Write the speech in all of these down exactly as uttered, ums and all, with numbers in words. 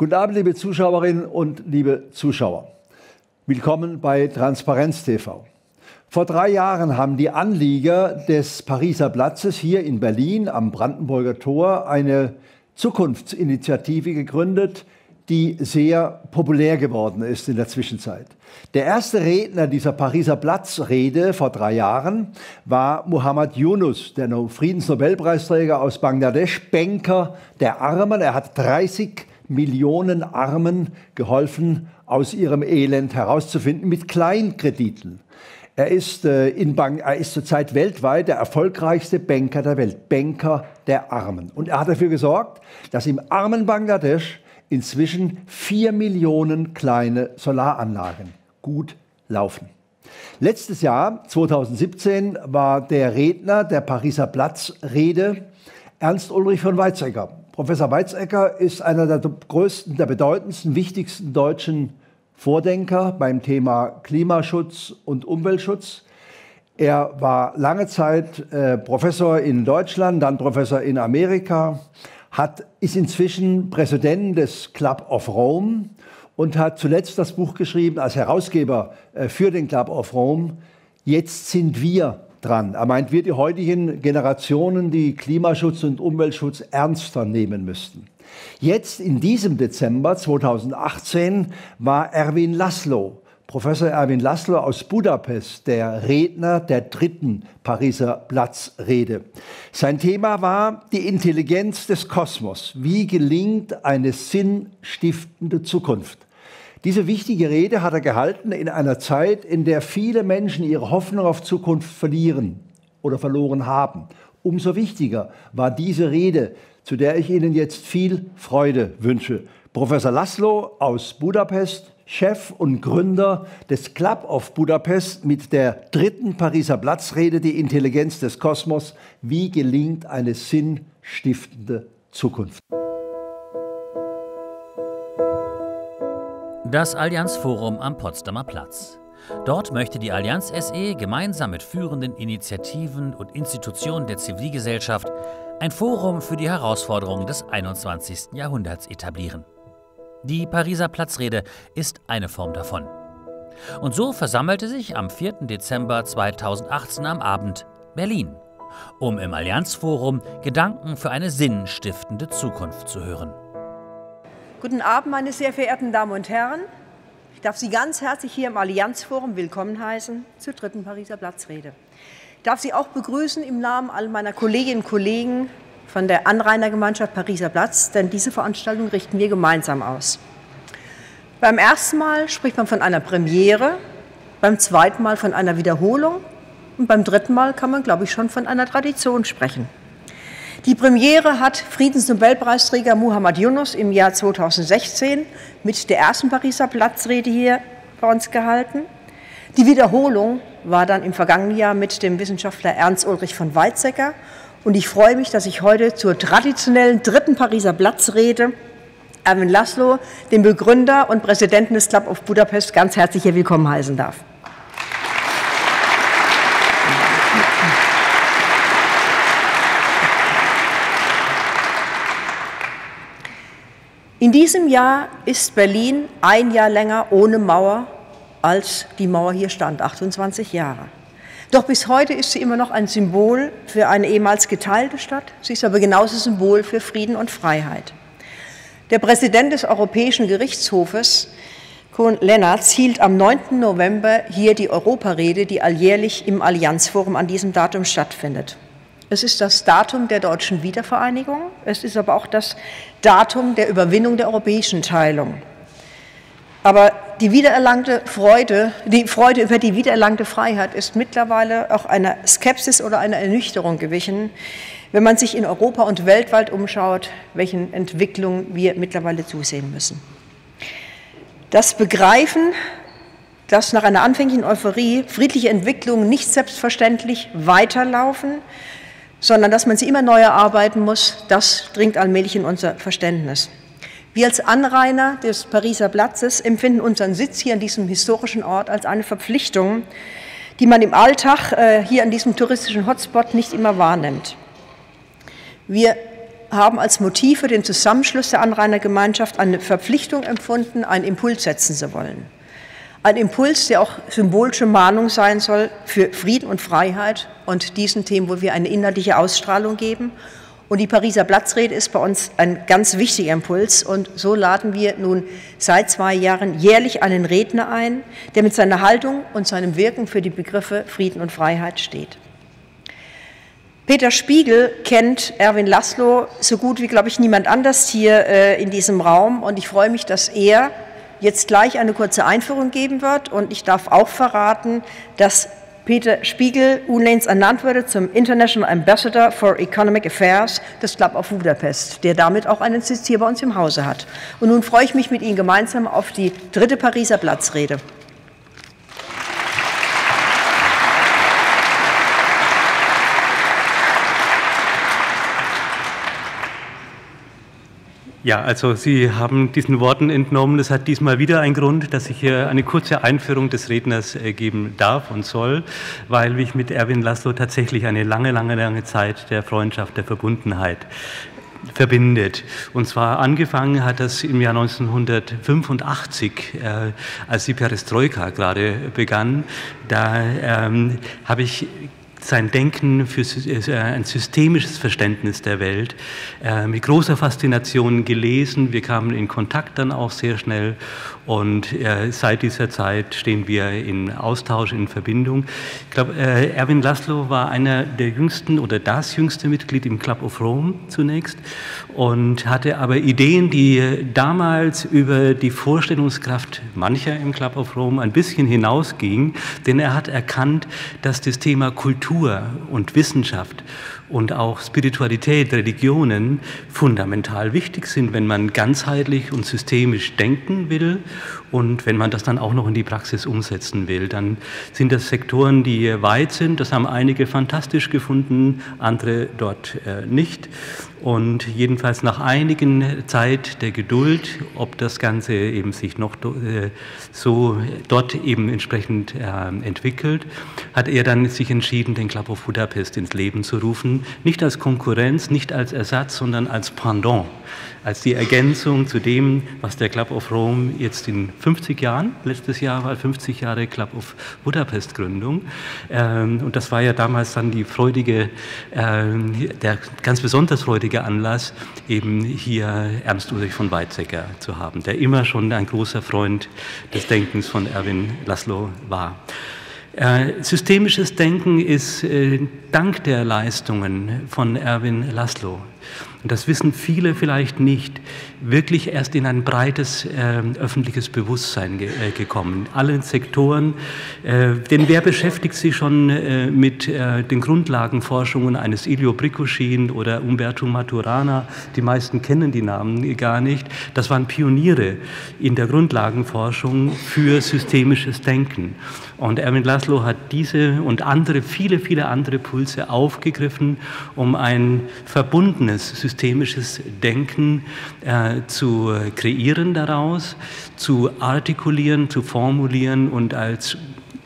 Guten Abend, liebe Zuschauerinnen und liebe Zuschauer. Willkommen bei Transparenz T V. Vor drei Jahren haben die Anlieger des Pariser Platzes hier in Berlin am Brandenburger Tor eine Zukunftsinitiative gegründet, die sehr populär geworden ist in der Zwischenzeit. Der erste Redner dieser Pariser Platzrede vor drei Jahren war Muhammad Yunus, der Friedensnobelpreisträger aus Bangladesch, Banker der Armen. Er hat dreißig Millionen Armen geholfen, aus ihrem Elend herauszufinden mit Kleinkrediten. Er ist, äh, in Bang er ist zurzeit weltweit der erfolgreichste Banker der Welt, Banker der Armen. Und er hat dafür gesorgt, dass im armen Bangladesch inzwischen vier Millionen kleine Solaranlagen gut laufen. Letztes Jahr, zweitausendsiebzehn, war der Redner der Pariser Platzrede Ernst-Ulrich von Weizsäcker. Professor Weizsäcker ist einer der größten, der bedeutendsten, wichtigsten deutschen Vordenker beim Thema Klimaschutz und Umweltschutz. Er war lange Zeit äh, Professor in Deutschland, dann Professor in Amerika, hat, ist inzwischen Präsident des Club of Rome und hat zuletzt das Buch geschrieben als Herausgeber äh, für den Club of Rome, Jetzt sind wir dran. Er meint, wir die heutigen Generationen, die Klimaschutz und Umweltschutz ernster nehmen müssten. Jetzt in diesem Dezember zweitausendachtzehn war Ervin László, Professor Ervin László aus Budapest, der Redner der dritten Pariser Platzrede. Sein Thema war die Intelligenz des Kosmos. Wie gelingt eine sinnstiftende Zukunft? Diese wichtige Rede hat er gehalten in einer Zeit, in der viele Menschen ihre Hoffnung auf Zukunft verlieren oder verloren haben. Umso wichtiger war diese Rede, zu der ich Ihnen jetzt viel Freude wünsche. Professor László aus Budapest, Chef und Gründer des Club of Budapest mit der dritten Pariser Platzrede, die Intelligenz des Kosmos. Wie gelingt eine sinnstiftende Zukunft? Das Allianz Forum am Potsdamer Platz. Dort möchte die Allianz S E gemeinsam mit führenden Initiativen und Institutionen der Zivilgesellschaft ein Forum für die Herausforderungen des einundzwanzigsten Jahrhunderts etablieren. Die Pariser Platzrede ist eine Form davon. Und so versammelte sich am vierten Dezember zweitausendachtzehn am Abend Berlin, um im Allianz Forum Gedanken für eine sinnstiftende Zukunft zu hören. Guten Abend, meine sehr verehrten Damen und Herren. Ich darf Sie ganz herzlich hier im Allianz Forum willkommen heißen zur dritten Pariser Platzrede. Ich darf Sie auch begrüßen im Namen all meiner Kolleginnen und Kollegen von der Anrainergemeinschaft Pariser Platz, denn diese Veranstaltung richten wir gemeinsam aus. Beim ersten Mal spricht man von einer Premiere, beim zweiten Mal von einer Wiederholung und beim dritten Mal kann man, glaube ich, schon von einer Tradition sprechen. Die Premiere hat Friedensnobelpreisträger Muhammad Yunus im Jahr zweitausendsechzehn mit der ersten Pariser Platzrede hier bei uns gehalten. Die Wiederholung war dann im vergangenen Jahr mit dem Wissenschaftler Ernst-Ulrich von Weizsäcker. Und ich freue mich, dass ich heute zur traditionellen dritten Pariser Platzrede Ervin László, den Begründer und Präsidenten des Club of Budapest, ganz herzlich hier willkommen heißen darf. In diesem Jahr ist Berlin ein Jahr länger ohne Mauer, als die Mauer hier stand, achtundzwanzig Jahre. Doch bis heute ist sie immer noch ein Symbol für eine ehemals geteilte Stadt. Sie ist aber genauso Symbol für Frieden und Freiheit. Der Präsident des Europäischen Gerichtshofes, Koen Lenaerts, hielt am neunten November hier die Europarede, die alljährlich im Allianzforum an diesem Datum stattfindet. Es ist das Datum der deutschen Wiedervereinigung, es ist aber auch das Datum der Überwindung der europäischen Teilung. Aber die wiedererlangte Freude, die Freude über die wiedererlangte Freiheit ist mittlerweile auch einer Skepsis oder einer Ernüchterung gewichen, wenn man sich in Europa und weltweit umschaut, welchen Entwicklungen wir mittlerweile zusehen müssen. Das Begreifen, dass nach einer anfänglichen Euphorie friedliche Entwicklungen nicht selbstverständlich weiterlaufen, sondern dass man sie immer neu erarbeiten muss, das dringt allmählich in unser Verständnis. Wir als Anrainer des Pariser Platzes empfinden unseren Sitz hier an diesem historischen Ort als eine Verpflichtung, die man im Alltag äh, hier an diesem touristischen Hotspot nicht immer wahrnimmt. Wir haben als Motiv für den Zusammenschluss der Anrainergemeinschaft eine Verpflichtung empfunden, einen Impuls setzen zu wollen. Ein Impuls, der auch symbolische Mahnung sein soll für Frieden und Freiheit und diesen Themen, wo wir eine inhaltliche Ausstrahlung geben. Und die Pariser Platzrede ist bei uns ein ganz wichtiger Impuls. Und so laden wir nun seit zwei Jahren jährlich einen Redner ein, der mit seiner Haltung und seinem Wirken für die Begriffe Frieden und Freiheit steht. Peter Spiegel kennt Ervin László so gut wie, glaube ich, niemand anders hier äh, in diesem Raum. Und ich freue mich, dass er jetzt gleich eine kurze Einführung geben wird. Und ich darf auch verraten, dass Peter Spiegel unlängst ernannt wurde zum International Ambassador for Economic Affairs des Club of Budapest, der damit auch einen Sitz hier bei uns im Hause hat. Und nun freue ich mich mit Ihnen gemeinsam auf die dritte Pariser Platzrede. Ja, also Sie haben diesen Worten entnommen, das hat diesmal wieder einen Grund, dass ich hier eine kurze Einführung des Redners geben darf und soll, weil ich mit Ervin László tatsächlich eine lange, lange, lange Zeit der Freundschaft, der Verbundenheit verbindet. Und zwar angefangen hat das im Jahr neunzehnhundertfünfundachtzig, äh, als die Perestroika gerade begann. Da ähm, habe ich sein Denken für ein systemisches Verständnis der Welt mit großer Faszination gelesen. Wir kamen in Kontakt dann auch sehr schnell und seit dieser Zeit stehen wir in Austausch, in Verbindung. Ich glaube, Ervin László war einer der jüngsten oder das jüngste Mitglied im Club of Rome zunächst und hatte aber Ideen, die damals über die Vorstellungskraft mancher im Club of Rome ein bisschen hinausgingen, denn er hat erkannt, dass das Thema Kultur und Wissenschaft und auch Spiritualität, Religionen fundamental wichtig sind, wenn man ganzheitlich und systemisch denken will und wenn man das dann auch noch in die Praxis umsetzen will. Dann sind das Sektoren, die weit sind, das haben einige fantastisch gefunden, andere dort nicht. Und jedenfalls nach einigen Zeit der Geduld, ob das Ganze eben sich noch so dort eben entsprechend entwickelt, hat er dann sich entschieden, den Club of Budapest ins Leben zu rufen. Nicht als Konkurrenz, nicht als Ersatz, sondern als Pendant, als die Ergänzung zu dem, was der Club of Rome jetzt in fünfzig Jahren, letztes Jahr war fünfzig Jahre Club of Budapest Gründung, und das war ja damals dann die freudige, der ganz besonders freudige Anlass, eben hier Ernst-Ulrich von Weizsäcker zu haben, der immer schon ein großer Freund des Denkens von Ervin László war. Äh, systemisches Denken ist äh, dank der Leistungen von Ervin László, und das wissen viele vielleicht nicht, wirklich erst in ein breites äh, öffentliches Bewusstsein ge äh, gekommen. Alle Sektoren, äh, denn wer beschäftigt sich schon äh, mit äh, den Grundlagenforschungen eines Ilya Prigogine oder Umberto Maturana? Die meisten kennen die Namen gar nicht. Das waren Pioniere in der Grundlagenforschung für systemisches Denken. Und Ervin László hat diese und andere, viele, viele andere Pulse aufgegriffen, um ein verbundenes systemisches Denken äh, zu kreieren daraus, zu artikulieren, zu formulieren und als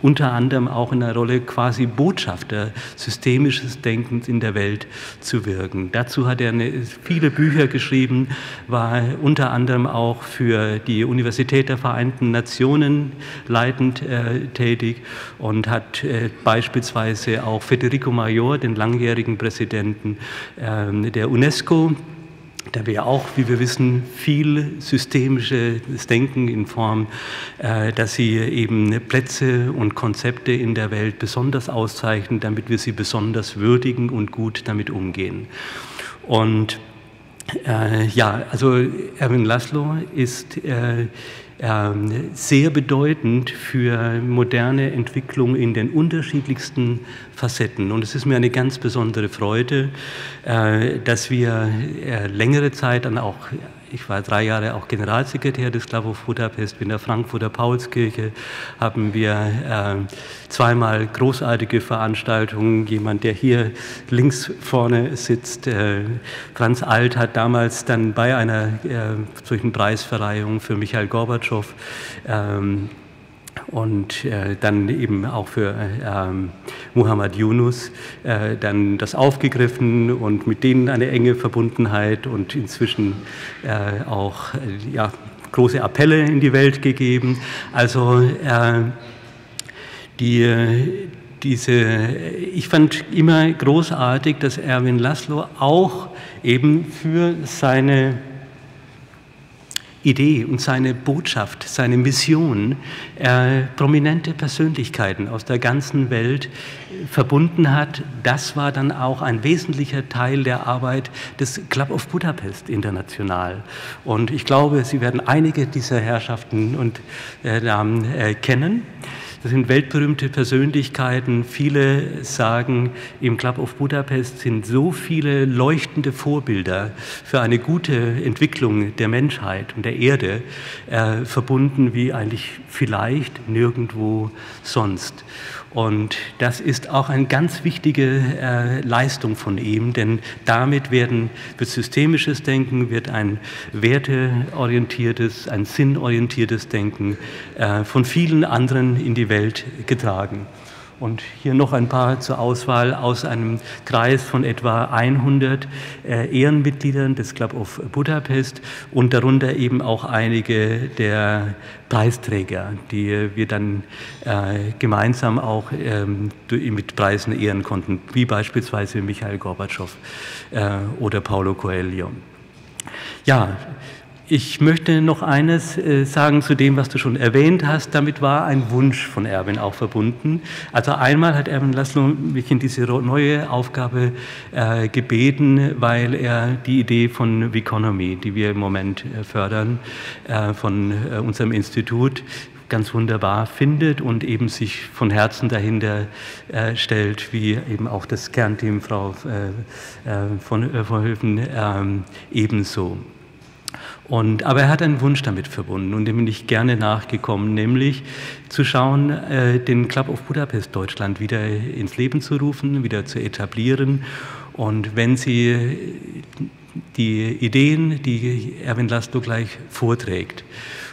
unter anderem auch in der Rolle quasi Botschafter systemisches Denkens in der Welt zu wirken. Dazu hat er eine, viele Bücher geschrieben, war unter anderem auch für die Universität der Vereinten Nationen leitend äh, tätig und hat äh, beispielsweise auch Federico Mayor, den langjährigen Präsidenten äh, der UNESCO, da wir auch, wie wir wissen, viel systemisches Denken in Form, dass sie eben Plätze und Konzepte in der Welt besonders auszeichnen, damit wir sie besonders würdigen und gut damit umgehen. Und äh, ja, also Ervin László ist äh, sehr bedeutend für moderne Entwicklung in den unterschiedlichsten Facetten. Und es ist mir eine ganz besondere Freude, dass wir längere Zeit dann auch, ich war drei Jahre auch Generalsekretär des Club of Budapest in der Frankfurter Paulskirche, haben wir zweimal großartige Veranstaltungen. Jemand, der hier links vorne sitzt, Franz Alt, hat damals dann bei einer solchen Preisverleihung für Michael Gorbatschow Ähm, und äh, dann eben auch für ähm, Muhammad Yunus äh, dann das aufgegriffen und mit denen eine enge Verbundenheit und inzwischen äh, auch äh, ja, große Appelle in die Welt gegeben. Also äh, die, diese, ich fand immer großartig, dass Ervin László auch eben für seine Idee und seine Botschaft, seine Mission, äh, prominente Persönlichkeiten aus der ganzen Welt verbunden hat. Das war dann auch ein wesentlicher Teil der Arbeit des Club of Budapest international. Und ich glaube, Sie werden einige dieser Herrschaften und äh, Namen äh, kennen. Das sind weltberühmte Persönlichkeiten. Viele sagen, im Club of Budapest sind so viele leuchtende Vorbilder für eine gute Entwicklung der Menschheit und der Erde äh, verbunden wie eigentlich vielleicht nirgendwo sonst. Und das ist auch eine ganz wichtige äh, Leistung von ihm, denn damit werden, wird systemisches Denken, wird ein werteorientiertes, ein sinnorientiertes Denken äh, von vielen anderen in die Welt getragen. Und hier noch ein paar zur Auswahl aus einem Kreis von etwa hundert äh, Ehrenmitgliedern des Club of Budapest und darunter eben auch einige der Preisträger, die wir dann äh, gemeinsam auch ähm, mit Preisen ehren konnten, wie beispielsweise Michael Gorbatschow äh, oder Paolo Coelho. Ja, ich möchte noch eines sagen zu dem, was du schon erwähnt hast. Damit war ein Wunsch von Ervin auch verbunden. Also einmal hat Ervin László mich in diese neue Aufgabe äh, gebeten, weil er die Idee von Weconomy, die wir im Moment fördern, äh, von äh, unserem Institut, ganz wunderbar findet und eben sich von Herzen dahinter äh, stellt, wie eben auch das Kernteam Frau äh, von, äh, von Höfen äh, ebenso. Und, aber er hat einen Wunsch damit verbunden und dem bin ich gerne nachgekommen, nämlich zu schauen, äh, den Club of Budapest Deutschland wieder ins Leben zu rufen, wieder zu etablieren. Und wenn Sie die Ideen, die Ervin László gleich vorträgt,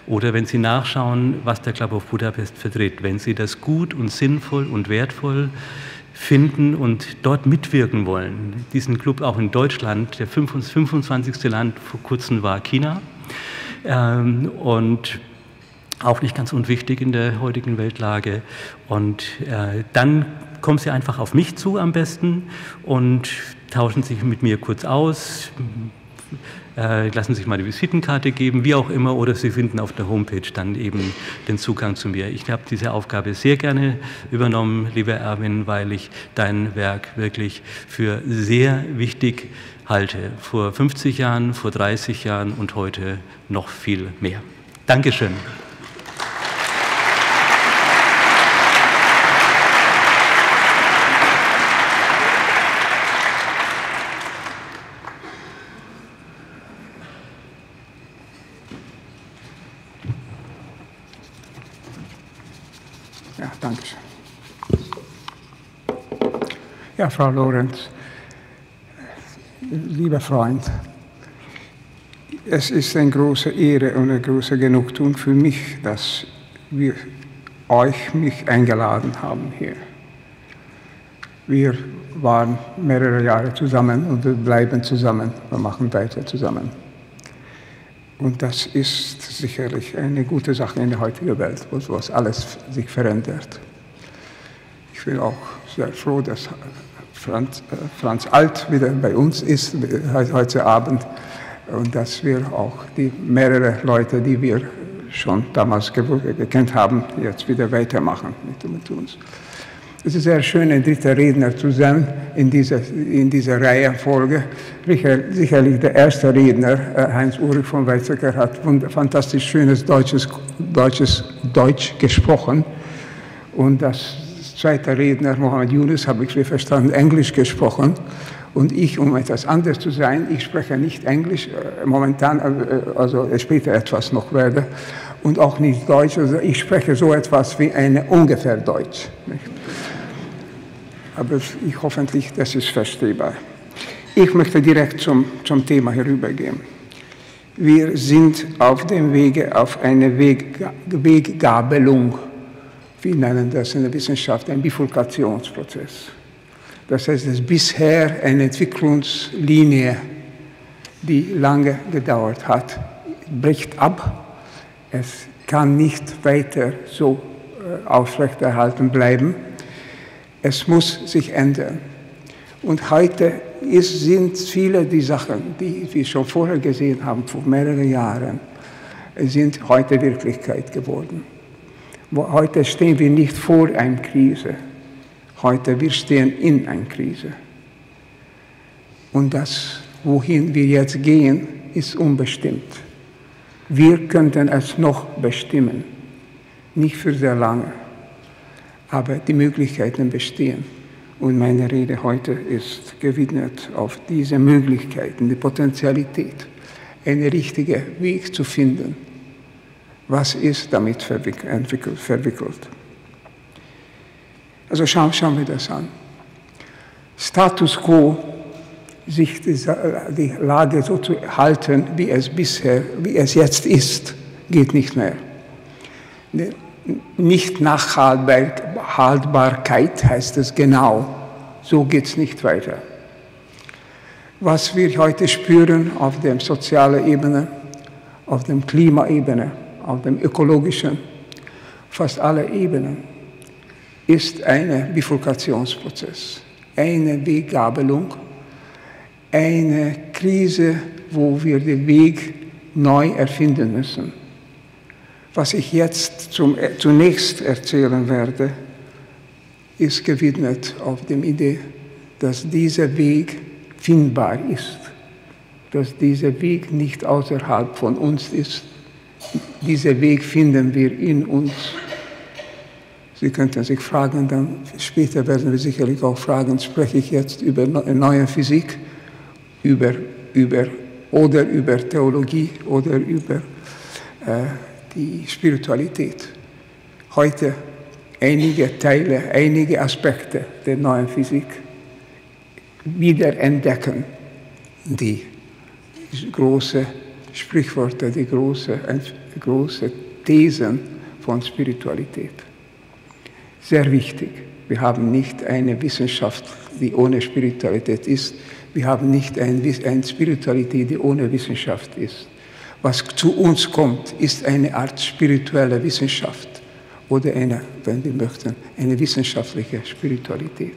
oder wenn Sie nachschauen, was der Club of Budapest vertritt, wenn Sie das gut und sinnvoll und wertvoll finden und dort mitwirken wollen. Diesen Club auch in Deutschland, der fünfundzwanzigste Land vor kurzem war China ähm, und auch nicht ganz unwichtig in der heutigen Weltlage. Und äh, dann kommen Sie einfach auf mich zu am besten und tauschen sich mit mir kurz aus, äh, lassen sich meine Visitenkarte geben, wie auch immer, oder Sie finden auf der Homepage dann eben den Zugang zu mir. Ich habe diese Aufgabe sehr gerne übernommen, lieber Ervin, weil ich dein Werk wirklich für sehr wichtig halte. Vor fünfzig Jahren, vor dreißig Jahren und heute noch viel mehr. Dankeschön. Dankeschön. Ja, Frau Lorenz, lieber Freund, es ist eine große Ehre und eine große Genugtuung für mich, dass wir euch mich eingeladen haben hier. Wir waren mehrere Jahre zusammen und wir bleiben zusammen, wir machen weiter zusammen. Und das ist sicherlich eine gute Sache in der heutigen Welt, wo sowas alles sich verändert. Ich bin auch sehr froh, dass Franz, äh, Franz Alt wieder bei uns ist, heute Abend, und dass wir auch die mehrere Leute, die wir schon damals gekannt haben, jetzt wieder weitermachen mit uns. Es ist sehr schön, ein dritter Redner zu sein in dieser, in dieser Reihenfolge. Sicherlich der erste Redner, Heinz-Ulrich von Weizsäcker, hat fantastisch schönes Deutsches, Deutsches, Deutsch gesprochen. Und das zweite Redner, Muhammad Yunus, habe ich verstanden, Englisch gesprochen. Und ich, um etwas anderes zu sein, ich spreche nicht Englisch, momentan, also später etwas noch werde, und auch nicht Deutsch, also ich spreche so etwas wie eine ungefähr Deutsch. Nicht? Aber ich hoffentlich, das ist verstehbar. Ich möchte direkt zum, zum Thema herübergehen. Wir sind auf dem Wege, auf eine Weg, Weggabelung wir nennen das in der Wissenschaft einen Bifurkationsprozess. Das heißt, es ist bisher eine Entwicklungslinie, die lange gedauert hat, bricht ab. Es kann nicht weiter so aufrechterhalten bleiben. Es muss sich ändern. Und heute ist, sind viele die Sachen, die wir schon vorher gesehen haben, vor mehreren Jahren, sind heute Wirklichkeit geworden. Heute stehen wir nicht vor einer Krise. Heute wir stehen in einer Krise. Und das, wohin wir jetzt gehen, ist unbestimmt. Wir könnten es noch bestimmen. Nicht für sehr lange. Aber die Möglichkeiten bestehen. Und meine Rede heute ist gewidmet auf diese Möglichkeiten, die Potenzialität, einen richtigen Weg zu finden. Was ist damit verwickelt? verwickelt? Also schauen, schauen wir das an. Status quo, sich die Lage so zu halten, wie es bisher, wie es jetzt ist, geht nicht mehr. Nicht Nachhaltbarkeit heißt es genau. So geht es nicht weiter. Was wir heute spüren auf der sozialen Ebene, auf der Klimaebene, auf der ökologischen, fast alle Ebenen, ist ein Bifurkationsprozess, eine Weggabelung, eine Krise, wo wir den Weg neu erfinden müssen. Was ich jetzt zum, zunächst erzählen werde, ist gewidmet auf die Idee, dass dieser Weg findbar ist, dass dieser Weg nicht außerhalb von uns ist. Diesen Weg finden wir in uns. Sie könnten sich fragen, dann später werden wir sicherlich auch fragen, spreche ich jetzt über neue Physik, über, über, oder über Theologie oder über... Äh, die Spiritualität. Heute einige Teile, einige Aspekte der neuen Physik wiederentdecken die großen Sprichwörter, die großen große Thesen von Spiritualität. Sehr wichtig. Wir haben nicht eine Wissenschaft, die ohne Spiritualität ist. Wir haben nicht eine Spiritualität, die ohne Wissenschaft ist. Was zu uns kommt, ist eine Art spirituelle Wissenschaft oder eine, wenn wir möchten, eine wissenschaftliche Spiritualität.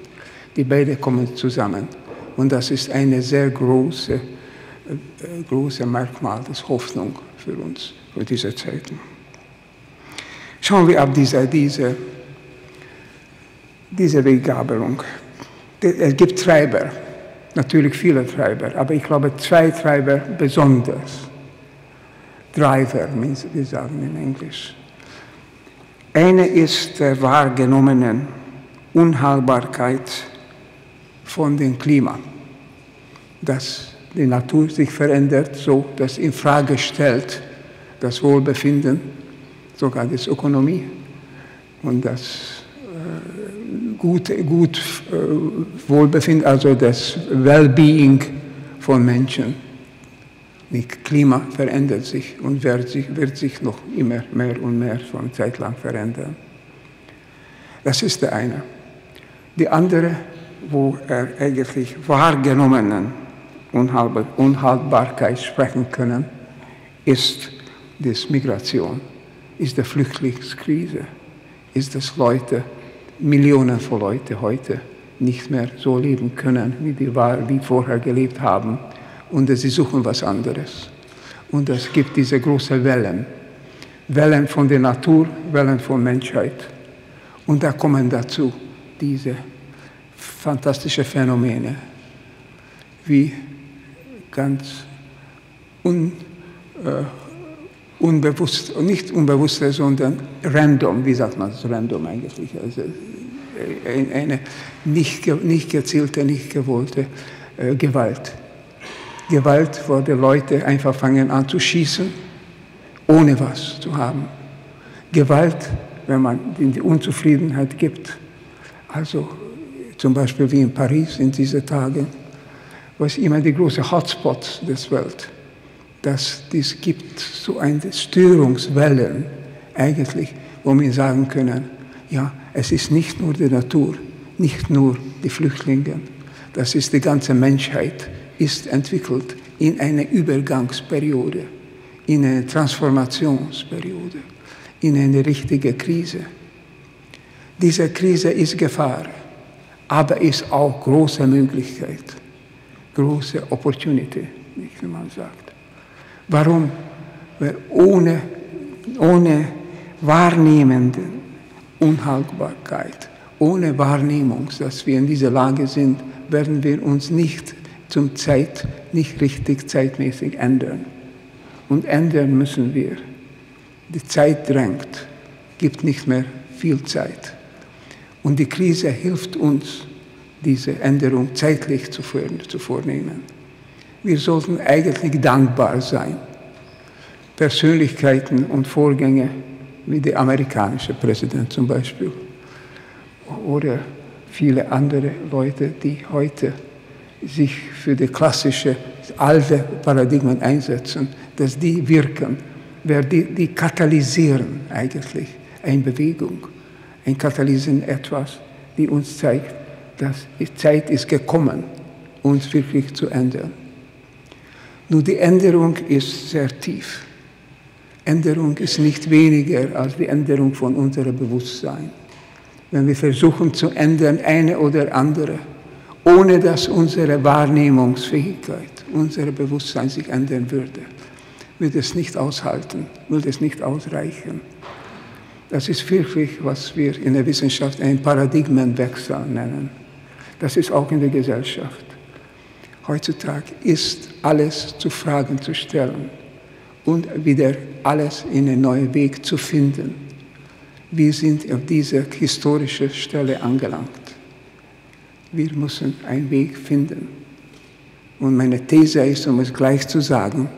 Die beiden kommen zusammen. Und das ist ein sehr großes äh, große Merkmal des Hoffnung für uns, für diese Zeiten. Schauen wir ab diese, diese, diese Weggabelung. Es gibt Treiber, natürlich viele Treiber, aber ich glaube zwei Treiber besonders. Driver, wir sagen in Englisch. Eine ist der wahrgenommenen Unhaltbarkeit von dem Klima, dass die Natur sich verändert, so dass in Frage stellt das Wohlbefinden, sogar die Ökonomie und das äh, gute, gut äh, Wohlbefinden, also das Wellbeing von Menschen. Das Klima verändert sich und wird sich, wird sich noch immer mehr und mehr von Zeit lang verändern. Das ist der eine. Die andere, wo er eigentlich wahrgenommenen Unhaltbarkeit sprechen können, ist die Migration, ist die Flüchtlingskrise, ist, dass Leute, Millionen von Leuten heute nicht mehr so leben können, wie die war, wie vorher gelebt haben. Und sie suchen was anderes. Und es gibt diese großen Wellen. Wellen von der Natur, Wellen von Menschheit. Und da kommen dazu diese fantastischen Phänomene, wie ganz un, äh, unbewusst, nicht unbewusste, sondern random, wie sagt man das, random eigentlich, also eine nicht, nicht gezielte, nicht gewollte äh, Gewalt. Gewalt, wo die Leute einfach fangen an zu schießen, ohne was zu haben. Gewalt, wenn man die Unzufriedenheit gibt. Also zum Beispiel wie in Paris in diesen Tagen, was immer die großen Hotspots des Welt, dass es gibt so eine Störungswellen eigentlich, wo wir sagen können, Ja, es ist nicht nur die Natur, nicht nur die Flüchtlinge. Das ist die ganze Menschheit, ist entwickelt in einer Übergangsperiode, in einer Transformationsperiode, in eine richtige Krise. Diese Krise ist Gefahr, aber ist auch große Möglichkeit, große Opportunity, wie man sagt. Warum? Weil ohne, ohne wahrnehmende Unhaltbarkeit, ohne Wahrnehmung, dass wir in dieser Lage sind, werden wir uns nicht zum Zeit, nicht richtig zeitmäßig ändern. Und ändern müssen wir. Die Zeit drängt, gibt nicht mehr viel Zeit. Und die Krise hilft uns, diese Änderung zeitlich zu vornehmen. Wir sollten eigentlich dankbar sein. Persönlichkeiten und Vorgänge, wie der amerikanische Präsident zum Beispiel, oder viele andere Leute, die heute sich für die klassische, alte Paradigmen einsetzen, dass die wirken, die, die katalysieren eigentlich eine Bewegung, ein Katalysieren etwas, die uns zeigt, dass die Zeit ist gekommen, uns wirklich zu ändern. Nun, die Änderung ist sehr tief. Änderung ist nicht weniger als die Änderung von unserem Bewusstsein. Wenn wir versuchen zu ändern, eine oder andere, ohne dass unsere Wahrnehmungsfähigkeit, unser Bewusstsein sich ändern würde, wird es nicht aushalten, wird es nicht ausreichen. Das ist wirklich, was wir in der Wissenschaft einen Paradigmenwechsel nennen. Das ist auch in der Gesellschaft. Heutzutage ist alles zu Fragen zu stellen und wieder alles in einen neuen Weg zu finden. Wir sind auf dieser historischen Stelle angelangt. Wir müssen einen Weg finden. Und meine These ist, um es gleich zu sagen,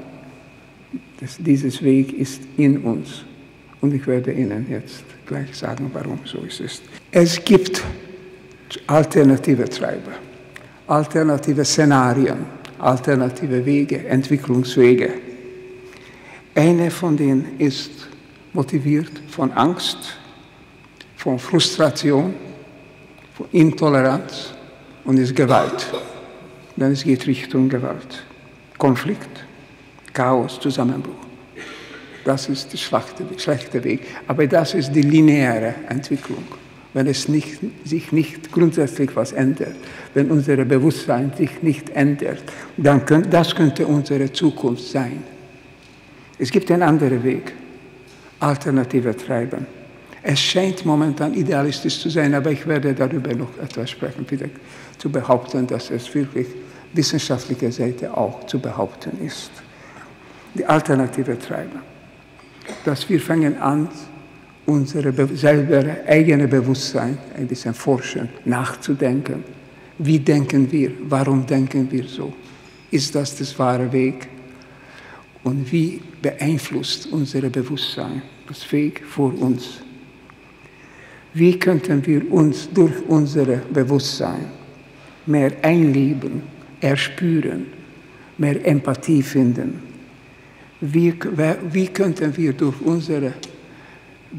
dass dieses Weg ist in uns. Und ich werde Ihnen jetzt gleich sagen, warum so es ist. Es gibt alternative Treiber, alternative Szenarien, alternative Wege, Entwicklungswege. Eine von denen ist motiviert von Angst, von Frustration, von Intoleranz und ist Gewalt. Denn es geht Richtung Gewalt. Konflikt, Chaos, Zusammenbruch. Das ist der schlechte Weg. Aber das ist die lineare Entwicklung, wenn es nicht, sich nicht grundsätzlich was ändert, wenn unser Bewusstsein sich nicht ändert, dann könnt, das könnte unsere Zukunft sein. Es gibt einen anderen Weg, alternative Treiben. Es scheint momentan idealistisch zu sein, aber ich werde darüber noch etwas sprechen, wieder zu behaupten, dass es wirklich wissenschaftlicher Seite auch zu behaupten ist. Die alternative Treiben. Dass wir fangen an, unser selber eigenes Bewusstsein ein bisschen forschen, nachzudenken. Wie denken wir? Warum denken wir so? Ist das der wahre Weg? Und wie beeinflusst unser Bewusstsein das Weg vor uns? Wie könnten wir uns durch unser Bewusstsein mehr einleben, erspüren, mehr Empathie finden? Wie, wie könnten wir durch unser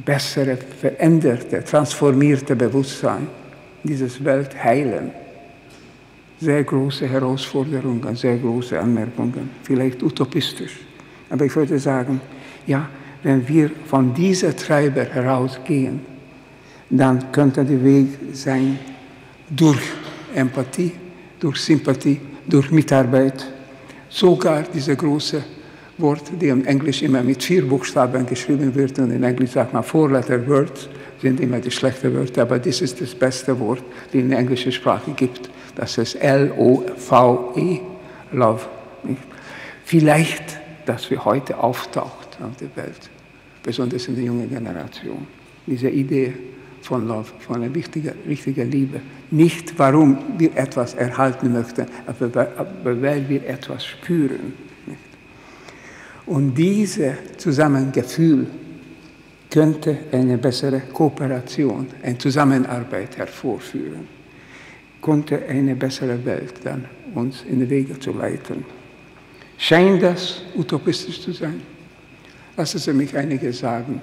bessere, veränderte, transformierte Bewusstsein diese Welt heilen? Sehr große Herausforderungen, sehr große Anmerkungen, vielleicht utopistisch. Aber ich würde sagen, ja, wenn wir von dieser Treiber herausgehen, dann könnte der Weg sein durch Empathie, durch Sympathie, durch Mitarbeit, sogar diese große Wort, die im Englisch immer mit vier Buchstaben geschrieben wird und in Englisch sagt man Four-Letter-Words, sind immer die schlechten Wörter, aber das ist das beste Wort, das in der englischen Sprache gibt. Das ist L O V E, Love. Vielleicht, dass wir heute auftaucht auf der Welt, besonders in der jungen Generation. Diese Idee von Love, von einer wichtigen, richtigen Liebe. Nicht, warum wir etwas erhalten möchten, aber weil wir etwas spüren. Und dieses Zusammengefühl könnte eine bessere Kooperation, eine Zusammenarbeit hervorführen, könnte eine bessere Welt dann uns in die Wege zu leiten. Scheint das utopistisch zu sein? Lassen Sie mich einige sagen.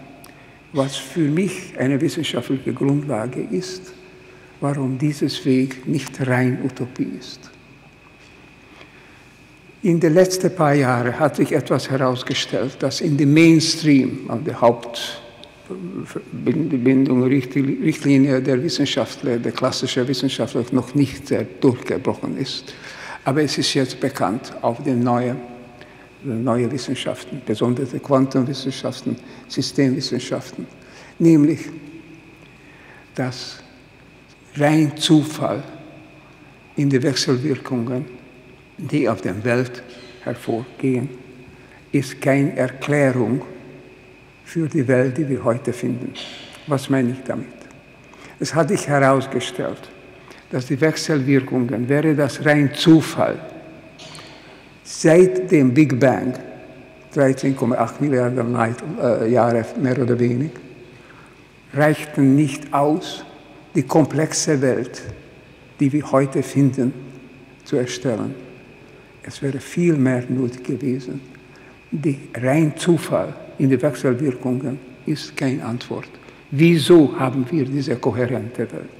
was für mich eine wissenschaftliche Grundlage ist, warum dieses Weg nicht rein Utopie ist. In den letzten paar Jahren hat sich etwas herausgestellt, das in dem Mainstream, an der Hauptbindung, Richtlinie der Wissenschaftler, der klassischen Wissenschaftler, noch nicht sehr durchgebrochen ist. Aber es ist jetzt bekannt auf den neuen neue Wissenschaften, besonders die Quantenwissenschaften, Systemwissenschaften, nämlich, dass rein Zufall in die Wechselwirkungen, die auf der Welt hervorgehen, ist keine Erklärung für die Welt, die wir heute finden. Was meine ich damit? Es hat sich herausgestellt, dass die Wechselwirkungen, wäre das rein Zufall, seit dem Big Bang, dreizehn Komma acht Milliarden Jahre mehr oder weniger, reichten nicht aus, die komplexe Welt, die wir heute finden, zu erstellen. Es wäre viel mehr nötig gewesen. Der rein Zufall in den Wechselwirkungen ist keine Antwort. Wieso haben wir diese kohärente Welt?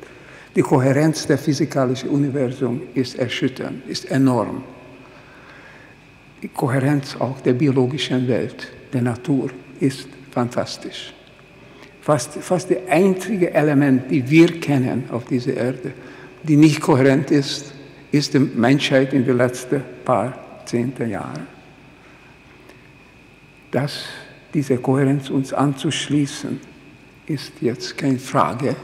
Die Kohärenz des physikalischen Universums ist erschütternd, ist enorm. Die Kohärenz auch der biologischen Welt, der Natur, ist fantastisch. Fast, fast das einzige Element, die wir kennen auf dieser Erde, die nicht kohärent ist, ist die Menschheit in den letzten paar zehnten Jahren. Dass diese Kohärenz uns anzuschließen, ist jetzt keine Frage,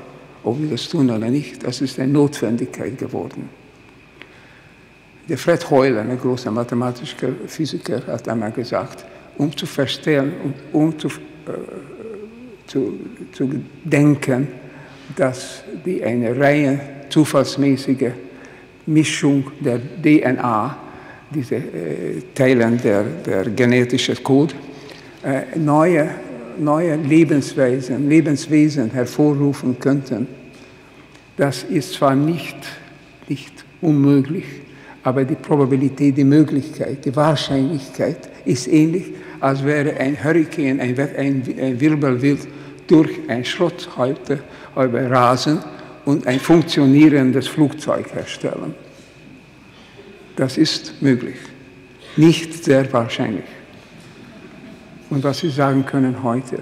ob wir das tun oder nicht, das ist eine Notwendigkeit geworden. Der Fred Hoyle, ein großer mathematischer Physiker, hat einmal gesagt, um zu verstehen, um, um zu, äh, zu, zu denken, dass die eine rein zufallsmäßige Mischung der D N A, diese äh, Teilen der, der genetischen Code, äh, neue, neue Lebensweisen, Lebenswesen hervorrufen könnten, das ist zwar nicht, nicht unmöglich, aber die Probabilität, die Möglichkeit, die Wahrscheinlichkeit ist ähnlich, als wäre ein Hurrikan, ein, ein Wirbelwind durch ein Schrotthalter über Rasen und ein funktionierendes Flugzeug herstellen. Das ist möglich, nicht sehr wahrscheinlich. Und was Sie sagen können heute,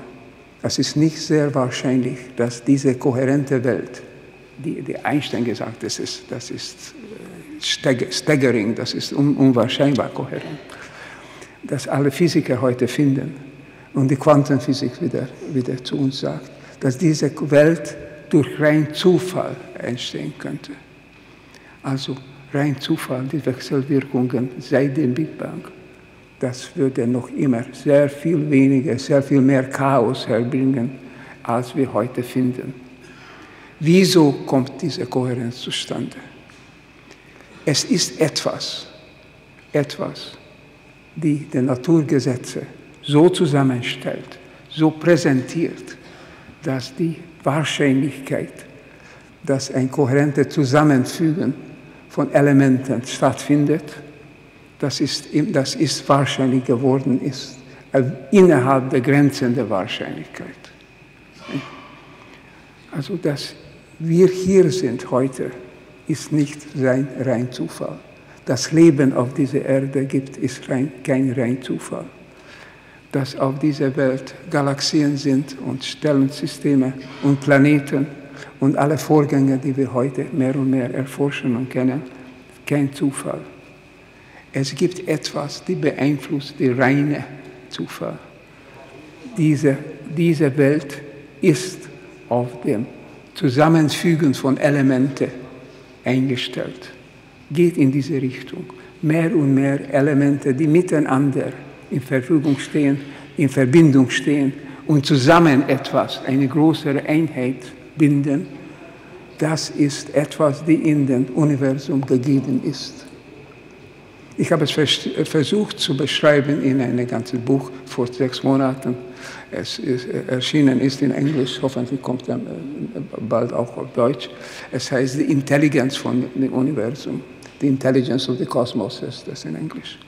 es ist nicht sehr wahrscheinlich, dass diese kohärente Welt, die, die Einstein gesagt hat, das ist, das ist staggering, das ist un unwahrscheinbar kohärent, dass alle Physiker heute finden und die Quantenphysik wieder, wieder zu uns sagt, dass diese Welt durch rein Zufall entstehen könnte. Also rein Zufall, die Wechselwirkungen seit dem Big Bang, das würde noch immer sehr viel weniger, sehr viel mehr Chaos herbringen, als wir heute finden. Wieso kommt diese Kohärenz zustande? Es ist etwas, etwas, die die Naturgesetze so zusammenstellt, so präsentiert, dass die Wahrscheinlichkeit, dass ein kohärentes Zusammenfügen von Elementen stattfindet, das ist, das ist wahrscheinlich geworden ist, innerhalb der Grenzen der Wahrscheinlichkeit. Also, dass wir hier sind heute, ist nicht rein, rein Zufall. Das Leben auf dieser Erde gibt, ist rein, kein rein Zufall. Dass auf dieser Welt Galaxien sind und Sternensysteme und Planeten und alle Vorgänge, die wir heute mehr und mehr erforschen und kennen, kein Zufall. Es gibt etwas, die beeinflusst den reinen Zufall. Diese, diese Welt ist auf dem Zusammenfügen von Elementen eingestellt, geht in diese Richtung. Mehr und mehr Elemente, die miteinander in Verfügung stehen, in Verbindung stehen und zusammen etwas, eine größere Einheit binden, das ist etwas, die in dem Universum gegeben ist. Ich habe es versucht zu beschreiben in einem ganzen Buch vor sechs Monaten. Es ist erschienen ist in Englisch, hoffentlich kommt dann bald auch auf Deutsch. Es heißt The Intelligence von dem Universum. The Intelligence of the Cosmos ist das in Englisch.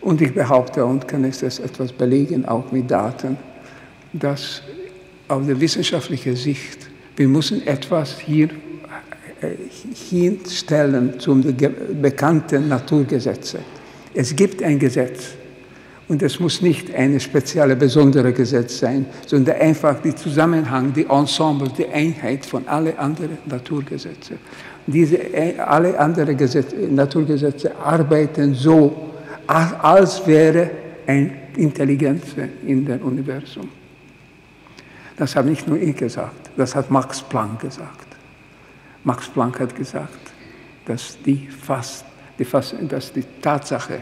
Und ich behaupte und kann es etwas belegen, auch mit Daten, dass aus der wissenschaftlichen Sicht, wir müssen etwas hier hinstellen zu den bekannten Naturgesetzen. Es gibt ein Gesetz und es muss nicht ein spezielles, besonderes Gesetz sein, sondern einfach der Zusammenhang, die Ensemble, die Einheit von allen anderen Naturgesetzen. Diese, alle anderen Gesetze, Naturgesetze arbeiten so, als wäre eine Intelligenz in dem Universum. Das habe nicht nur ich gesagt, das hat Max Planck gesagt. Max Planck hat gesagt, dass die, fast, die, fast, dass die Tatsache,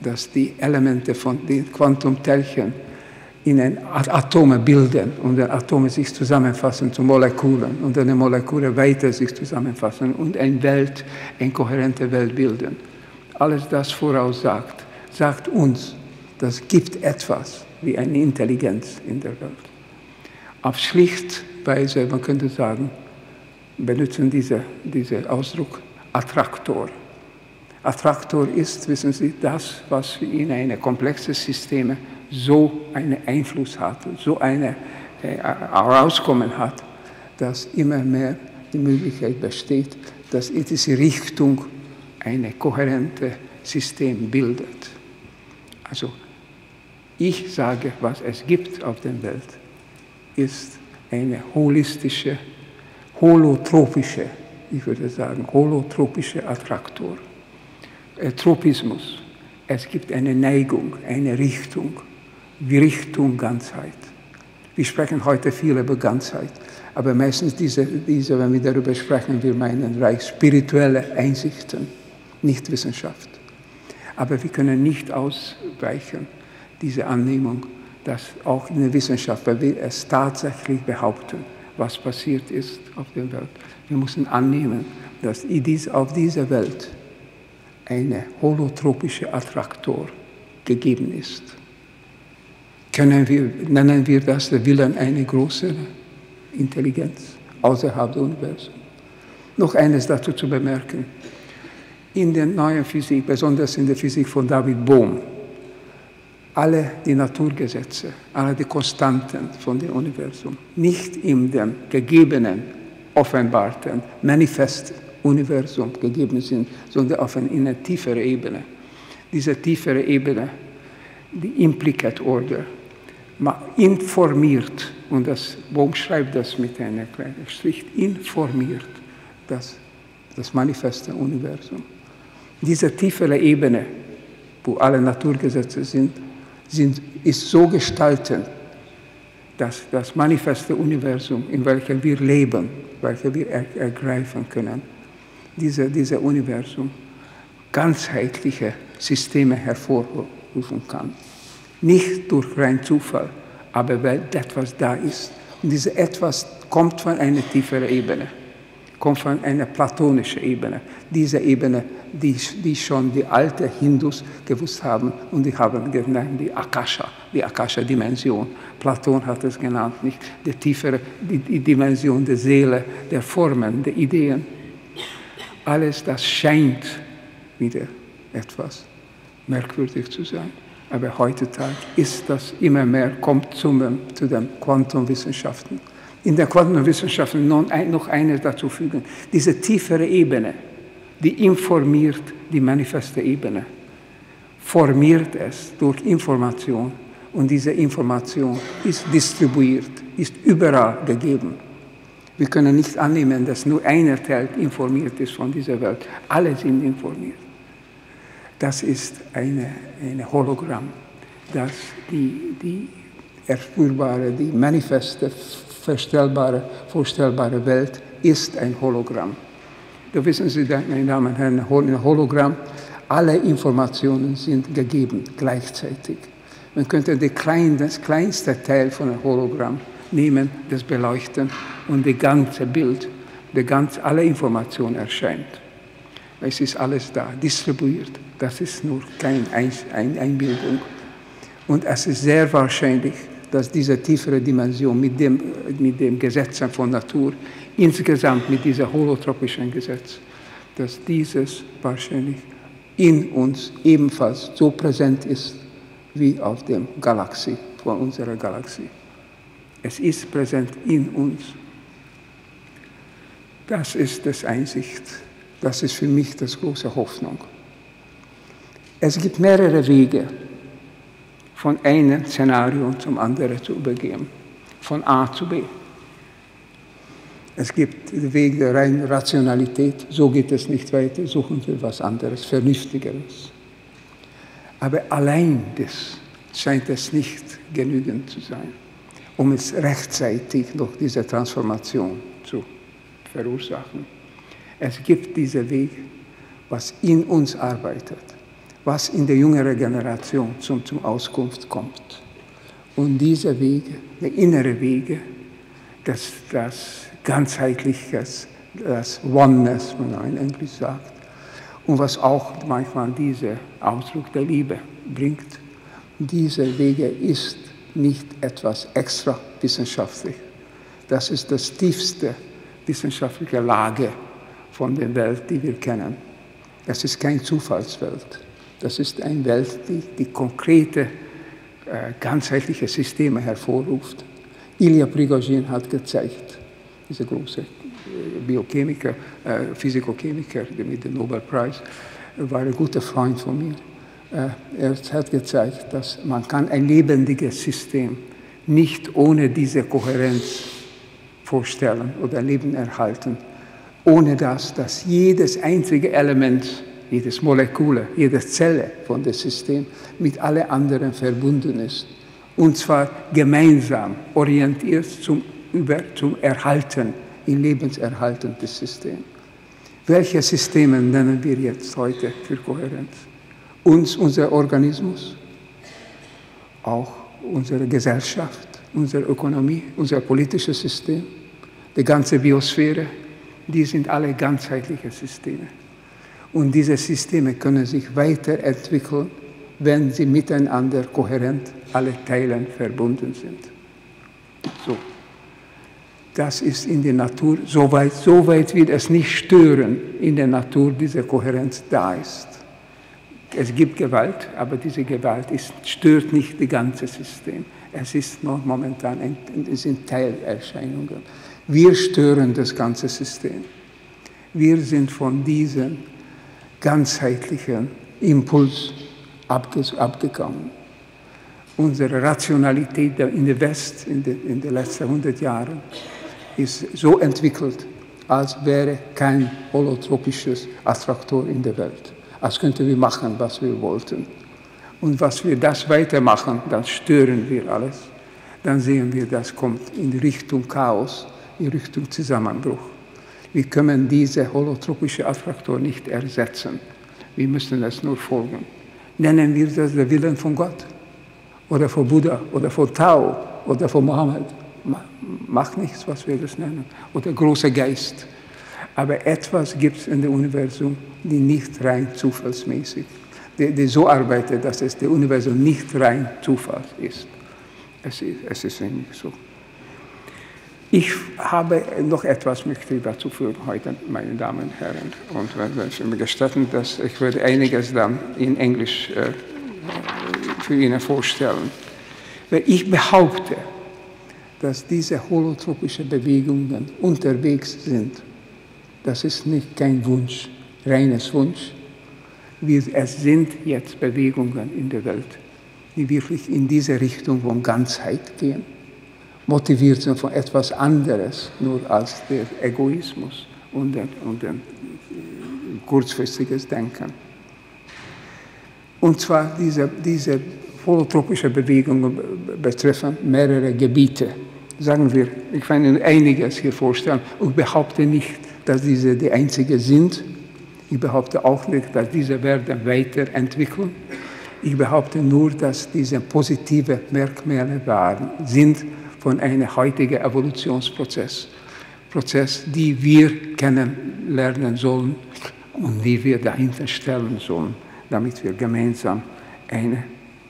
dass die Elemente von den Quantumteilchen in ein Atome bilden und die Atome sich zusammenfassen zu Molekülen und eine Moleküle weiter sich zusammenfassen und eine Welt, eine kohärente Welt bilden. Alles das voraussagt, sagt uns, das gibt etwas wie eine Intelligenz in der Welt. Auf schlicht Weise, man könnte sagen, benutzen diese, diesen Ausdruck Attraktor. Attraktor ist, wissen Sie, das, was in einem komplexen System so einen Einfluss hat, so ein äh, Herauskommen hat, dass immer mehr die Möglichkeit besteht, dass in diese Richtung ein kohärentes System bildet. Also ich sage, was es gibt auf der Welt, ist eine holistische, holotropische, ich würde sagen, holotropische Attraktor. Äh, Tropismus. Es gibt eine Neigung, eine Richtung, die Richtung Ganzheit. Wir sprechen heute viel über Ganzheit, aber meistens diese, diese wenn wir darüber sprechen, wir meinen rein spirituelle Einsichten, nicht Wissenschaft. Aber wir können nicht ausweichen, diese Annehmung, dass auch in der Wissenschaft, weil wir es tatsächlich behaupten, was passiert ist auf der Welt. Wir müssen annehmen, dass auf dieser Welt eine holotropische Attraktor gegeben ist. Können wir, nennen wir das der Willen einer großen Intelligenz außerhalb des Universums. Noch eines dazu zu bemerken. In der neuen Physik, besonders in der Physik von David Bohm, alle die Naturgesetze, alle die Konstanten von dem Universum, nicht in dem gegebenen, offenbarten, manifesten Universum gegeben sind, sondern auf eine, in einer tieferen Ebene. Diese tiefere Ebene, die Implicate Order, informiert, und das, Bohm schreibt das mit einer kleinen Strich, informiert das, das manifeste Universum. Diese tiefere Ebene, wo alle Naturgesetze sind, Sind, ist so gestaltet, dass das manifeste Universum, in welchem wir leben, welches wir er, ergreifen können, dieses diese Universum ganzheitliche Systeme hervorrufen kann. Nicht durch rein Zufall, aber weil etwas da ist. Und dieses Etwas kommt von einer tieferen Ebene, kommt von einer platonischen Ebene. Diese Ebene, die, die schon die alten Hindus gewusst haben und die haben genannt die Akasha, die Akasha-Dimension. Platon hat es genannt, nicht? Die tiefere die, die Dimension der Seele, der Formen, der Ideen. Alles das scheint wieder etwas merkwürdig zu sein. Aber heutzutage ist das immer mehr, kommt zu, zu den Quantumwissenschaften. In der Quantenwissenschaften noch eines dazu fügen. Diese tiefere Ebene, die informiert die manifeste Ebene, formiert es durch Information und diese Information ist distribuiert, ist überall gegeben. Wir können nicht annehmen, dass nur einer Teil informiert ist von dieser Welt. Alle sind informiert. Das ist eine, eine Hologramm, das die, die erspürbare, die manifeste Verstellbare, vorstellbare Welt ist ein Hologramm. Da wissen Sie, meine Damen und Herren, ein Hologramm, alle Informationen sind gegeben gleichzeitig. Man könnte den kleinen, das kleinste Teil von einem Hologramm nehmen, das beleuchten und das ganze Bild, die ganze, alle Informationen erscheint. Es ist alles da, distribuiert. Das ist nur keine Einbildung. Und es ist sehr wahrscheinlich, dass diese tiefere Dimension mit dem, mit dem Gesetz von Natur, insgesamt mit diesem holotropischen Gesetz, dass dieses wahrscheinlich in uns ebenfalls so präsent ist wie auf der Galaxie, von unserer Galaxie. Es ist präsent in uns. Das ist das Einsicht. Das ist für mich das große Hoffnung. Es gibt mehrere Wege, von einem Szenario zum anderen zu übergehen, von A zu B. Es gibt den Weg der reinen Rationalität, so geht es nicht weiter, suchen wir was anderes, Vernünftigeres. Aber allein das scheint es nicht genügend zu sein, um es rechtzeitig noch diese Transformation zu verursachen. Es gibt diesen Weg, was in uns arbeitet, was in der jüngeren Generation zum, zum Auskunft kommt. Und dieser Weg, der innere Weg, das, das Ganzheitliches, das Oneness, man in Englisch sagt, und was auch manchmal dieser Ausdruck der Liebe bringt, dieser Weg ist nicht etwas extra wissenschaftlich. Das ist das tiefste wissenschaftliche Lage von der Welt, die wir kennen. Das ist keine Zufallswelt. Das ist eine Welt, die, die konkrete, äh, ganzheitliche Systeme hervorruft. Ilya Prigogine hat gezeigt, dieser große Biochemiker, äh, Physikochemiker mit dem Nobelpreis, war ein guter Freund von mir. Äh, er hat gezeigt, dass man kann ein lebendiges System nicht ohne diese Kohärenz vorstellen oder Leben erhalten, ohne das, dass jedes einzige Element, jedes Molekül, jede Zelle von dem System mit allen anderen verbunden ist. Und zwar gemeinsam orientiert zum, über, zum Erhalten, im Lebenserhalten des Systems. Welche Systeme nennen wir jetzt heute für Kohärenz? Uns, unser Organismus, auch unsere Gesellschaft, unsere Ökonomie, unser politisches System, die ganze Biosphäre, die sind alle ganzheitliche Systeme. Und diese Systeme können sich weiterentwickeln, wenn sie miteinander kohärent, alle Teile verbunden sind. So. Das ist in der Natur, soweit, soweit wird es nicht stören, in der Natur diese Kohärenz da ist. Es gibt Gewalt, aber diese Gewalt ist, stört nicht das ganze System. Es ist noch momentan ein, es sind Teilerscheinungen. Wir stören das ganze System. Wir sind von diesen ganzheitlichen Impuls abgegangen. Unsere Rationalität in der West in den, in den letzten hundert Jahren ist so entwickelt, als wäre kein holotropisches Attraktor in der Welt. Als könnten wir machen, was wir wollten. Und was wir das weitermachen, dann stören wir alles. Dann sehen wir, das kommt in Richtung Chaos, in Richtung Zusammenbruch. Wir können diese holotropische Attraktor nicht ersetzen. Wir müssen es nur folgen. Nennen wir das den Willen von Gott oder von Buddha oder von Tao oder von Mohammed. Macht nichts, was wir das nennen. Oder großer Geist. Aber etwas gibt es in dem Universum, die nicht rein zufallsmäßig, die, die so arbeitet, dass es das Universum nicht rein Zufall ist. Es ist, es ist nicht so. Ich habe noch etwas möchte ich dazu führen heute, meine Damen und Herren. Und wenn Sie mir gestatten, dass ich werde einiges dann in Englisch äh, für Ihnen vorstellen. Weil ich behaupte, dass diese holotropischen Bewegungen unterwegs sind. Das ist nicht kein Wunsch, reines Wunsch. Wir, es sind jetzt Bewegungen in der Welt, die wirklich in diese Richtung von Ganzheit gehen. Motiviert sind von etwas anderes, nur als der Egoismus und den, und den kurzfristiges Denken. Und zwar diese, diese holotropische Bewegungen betreffen mehrere Gebiete. Sagen wir, ich kann Ihnen einiges hier vorstellen und behaupte nicht, dass diese die einzigen sind. Ich behaupte auch nicht, dass diese werden weiterentwickeln. Ich behaupte nur, dass diese positive Merkmale waren, sind, von einem heutigen Evolutionsprozess, Prozess, die wir kennenlernen sollen und die wir dahinter stellen sollen, damit wir gemeinsam ein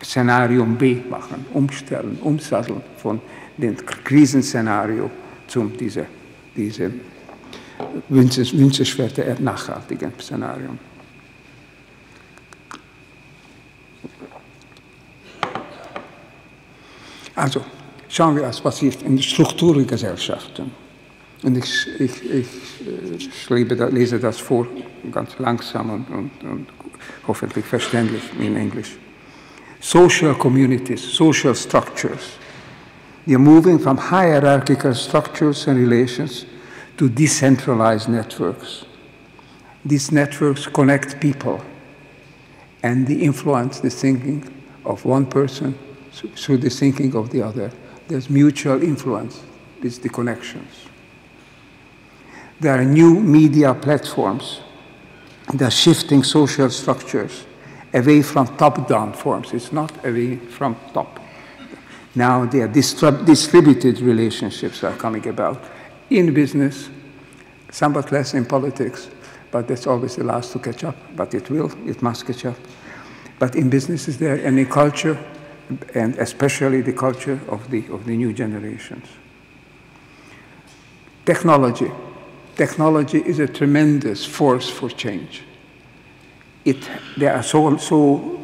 Szenarium B machen, umstellen, umsatteln von dem Krisenszenario zum diesem diese wünschenswerten, nachhaltigen Szenario. Also, Schauen wir, was passiert in der Struktur der Gesellschaften. Und ich, ich, ich, ich lese das vor, ganz langsam und, und, und hoffentlich verständlich in Englisch. Social communities, social structures. They are moving from hierarchical structures and relations to decentralized networks. These networks connect people and they influence the thinking of one person through the thinking of the other. There's mutual influence, it's the connections. There are new media platforms that are shifting social structures away from top-down forms. It's not away from top. Now there are distrib distributed relationships that are coming about in business, somewhat less in politics, but that's always the last to catch up, but it will, it must catch up. But in business is there, and in culture, and especially the culture of the, of the new generations. Technology. Technology is a tremendous force for change. It, there are so, so,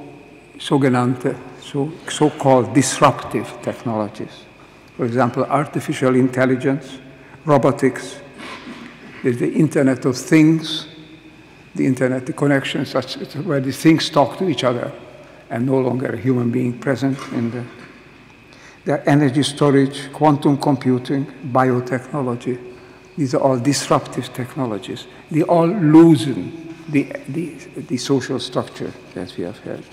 sogenannte, so, so-called disruptive technologies. For example, artificial intelligence, robotics, there's the Internet of Things, the Internet, the connections where the things talk to each other and no longer a human being present in the, the energy storage, quantum computing, biotechnology. These are all disruptive technologies. They all loosen the, the, the social structure that we have had.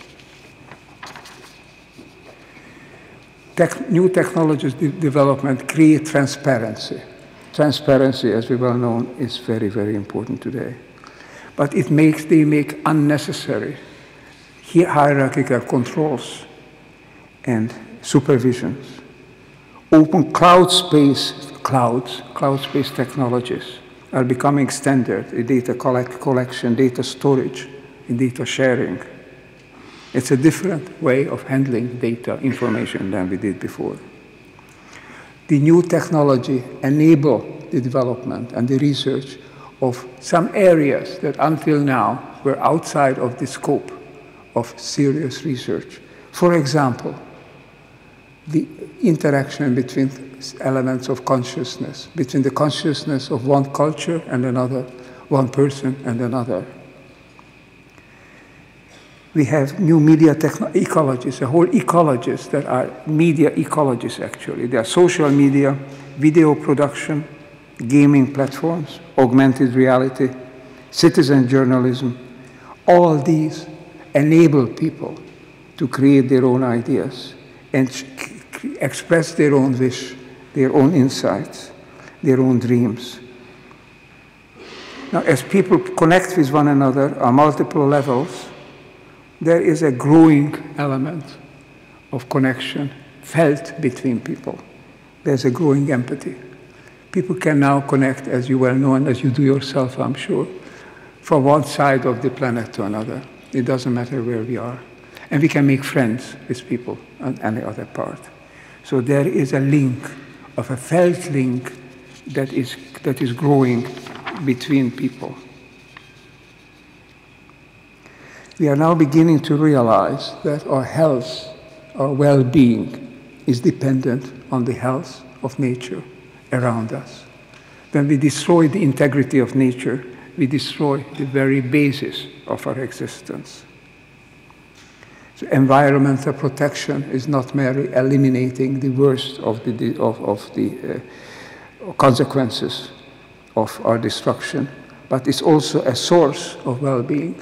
Tech, new technologies de development create transparency. Transparency, as we well know, is very, very important today. But it makes, they make unnecessary hierarchical controls and supervisions. Open cloud space. Clouds, cloud-based technologies are becoming standard in data collect, collection, data storage, in data sharing. It's a different way of handling data information than we did before. The new technology enables the development and the research of some areas that until now were outside of the scope of serious research. For example, the interaction between elements of consciousness, between the consciousness of one culture and another, one person and another. We have new media ecologies, a whole ecologies that are media ecologies actually. They are social media, video production, gaming platforms, augmented reality, citizen journalism. All these enable people to create their own ideas and express their own wish, their own insights, their own dreams. Now, as people connect with one another on multiple levels, there is a growing element of connection felt between people. There's a growing empathy. People can now connect, as you well know, and as you do yourself, I'm sure, from one side of the planet to another. It doesn't matter where we are. And we can make friends with people on any other part. So there is a link, of a felt link, that is, that is growing between people. We are now beginning to realize that our health, our well-being, is dependent on the health of nature around us. When we destroy the integrity of nature, we destroy the very basis of our existence. So environmental protection is not merely eliminating the worst of the, of, of the uh, consequences of our destruction, but it's also a source of well-being.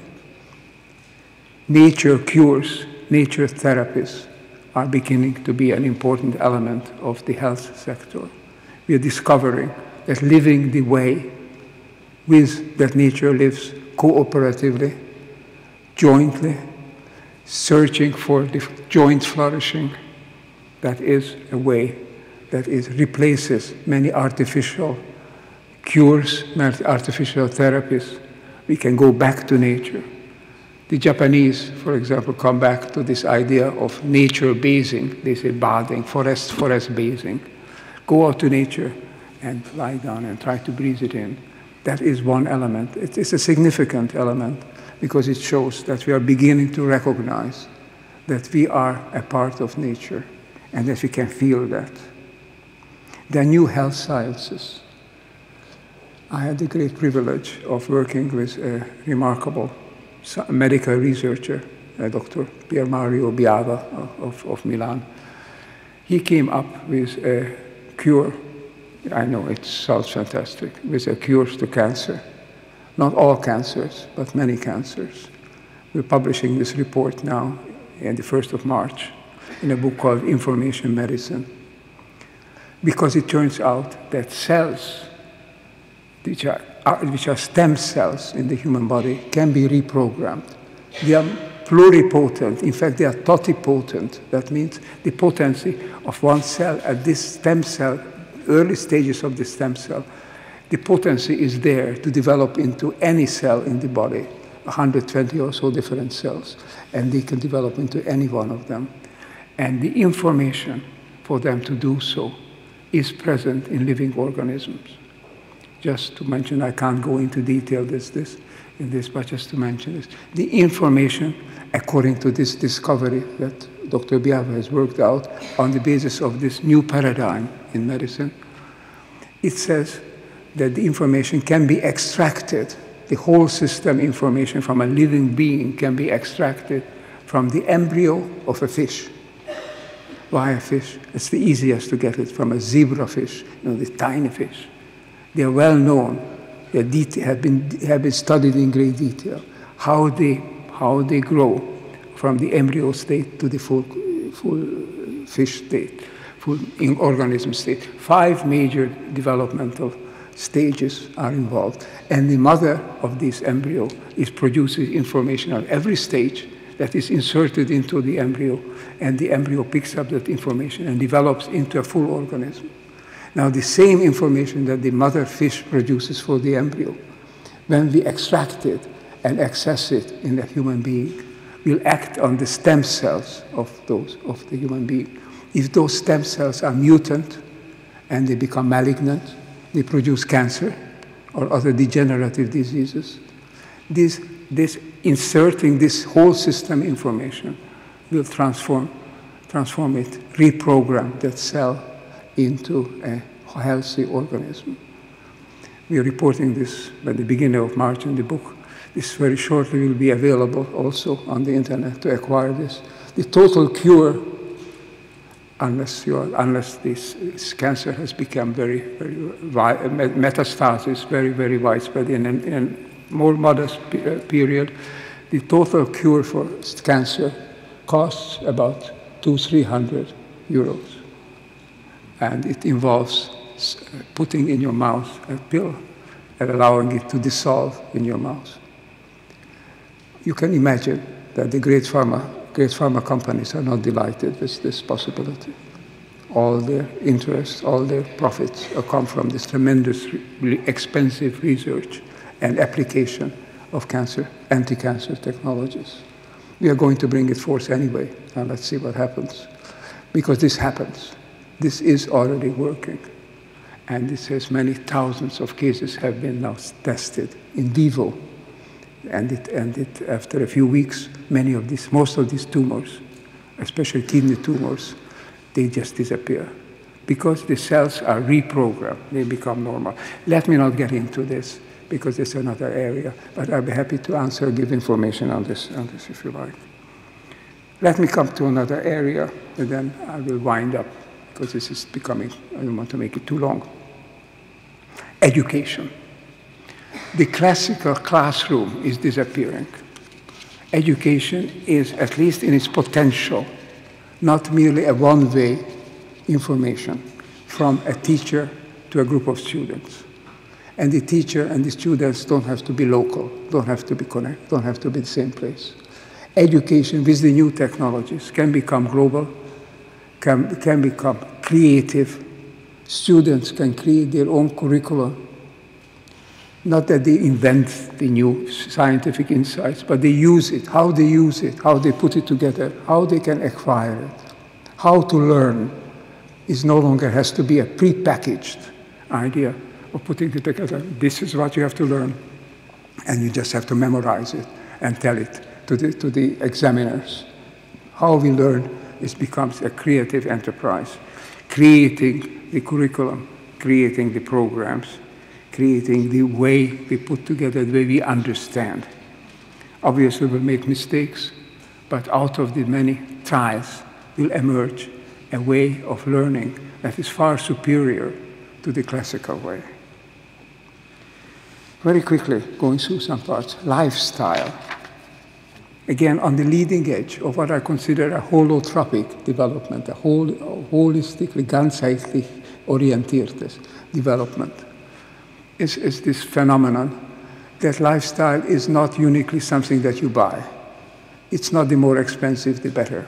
Nature cures, nature therapies are beginning to be an important element of the health sector. We are discovering that living the way with that nature lives cooperatively, jointly, searching for the joint flourishing, that is a way that is, replaces many artificial cures, many artificial therapies. We can go back to nature. The Japanese, for example, come back to this idea of nature bathing. They say bathing, forest, forest bathing. Go out to nature and lie down and try to breathe it in. That is one element. It is a significant element, because it shows that we are beginning to recognize that we are a part of nature and that we can feel that. the new health sciences. I had the great privilege of working with a remarkable medical researcher, uh, Doctor Pier Mario Biava of, of Milan. He came up with a cure. I know it sounds fantastic, with a cure to cancer. Not all cancers, but many cancers. We're publishing this report now on the first of March in a book called Information Medicine, because it turns out that cells, which are, which are stem cells in the human body, can be reprogrammed. They are pluripotent. In fact, they are totipotent. That means the potency of one cell at this stem cell, early stages of the stem cell, the potency is there to develop into any cell in the body, one hundred twenty or so different cells, and they can develop into any one of them. And the information for them to do so is present in living organisms. Just to mention, I can't go into detail this, this, in this, but just to mention this. The information, according to this discovery that Doctor Biava has worked out on the basis of this new paradigm in medicine, it says that the information can be extracted, the whole system information from a living being can be extracted from the embryo of a fish. Why a fish? It's the easiest to get it from a zebra fish, you know, the tiny fish. They are well known, they have been, have been studied in great detail, how they, how they grow from the embryo state to the full, full fish state, full organism state. Five major developmental stages are involved, and the mother of this embryo is producing information on every stage that is inserted into the embryo, and the embryo picks up that information and develops into a full organism. Now, the same information that the mother fish produces for the embryo, when we extract it and access it in a human being, will act on the stem cells of those of the human being. If those stem cells are mutant and they become malignant, they produce cancer or other degenerative diseases. This, this inserting this whole system information will transform, transform it, reprogram that cell into a healthy organism. We are reporting this by the beginning of March in the book. This very shortly will be available also on the internet to acquire this. The total cure, unless, you are, unless this, this cancer has become very, very metastasis, very, very widespread in, an, in a more modest period, the total cure for cancer costs about two, three hundred euros. And it involves putting in your mouth a pill and allowing it to dissolve in your mouth. You can imagine that the great pharma Great pharma companies are not delighted with this possibility. All their interests, all their profits come from this tremendously expensive research and application of cancer, anti-cancer technologies. We are going to bring it forth anyway, and let's see what happens. Because this happens. This is already working. And it says many thousands of cases have been now tested in vivo. And it, and it, after a few weeks, many of these, most of these tumors, especially kidney tumors, they just disappear. Because the cells are reprogrammed, they become normal. Let me not get into this, because it's another area, but I'll be happy to answer, give information on this, on this if you like. Let me come to another area, and then I will wind up, because this is becoming, I don't want to make it too long. Education. The classical classroom is disappearing. Education is, at least in its potential, not merely a one-way information from a teacher to a group of students. And the teacher and the students don't have to be local, don't have to be connected, don't have to be the same place. Education with the new technologies can become global, can, can become creative. Students can create their own curriculum. Not that they invent the new scientific insights, but they use it, how they use it, how they put it together, how they can acquire it. How to learn is no longer has to be a prepackaged idea of putting it together. This is what you have to learn, and you just have to memorize it and tell it to the, to the examiners. How we learn, it becomes a creative enterprise. creating the curriculum, creating the programs, creating the way we put together, the way we understand. Obviously, we'll make mistakes, but out of the many trials will emerge a way of learning that is far superior to the classical way. Very quickly, going through some parts, lifestyle. Again, on the leading edge of what I consider a holotropic development, a whole, holistically, ganzheitlich orientiertes development, is, is this phenomenon that lifestyle is not uniquely something that you buy. It's not the more expensive, the better.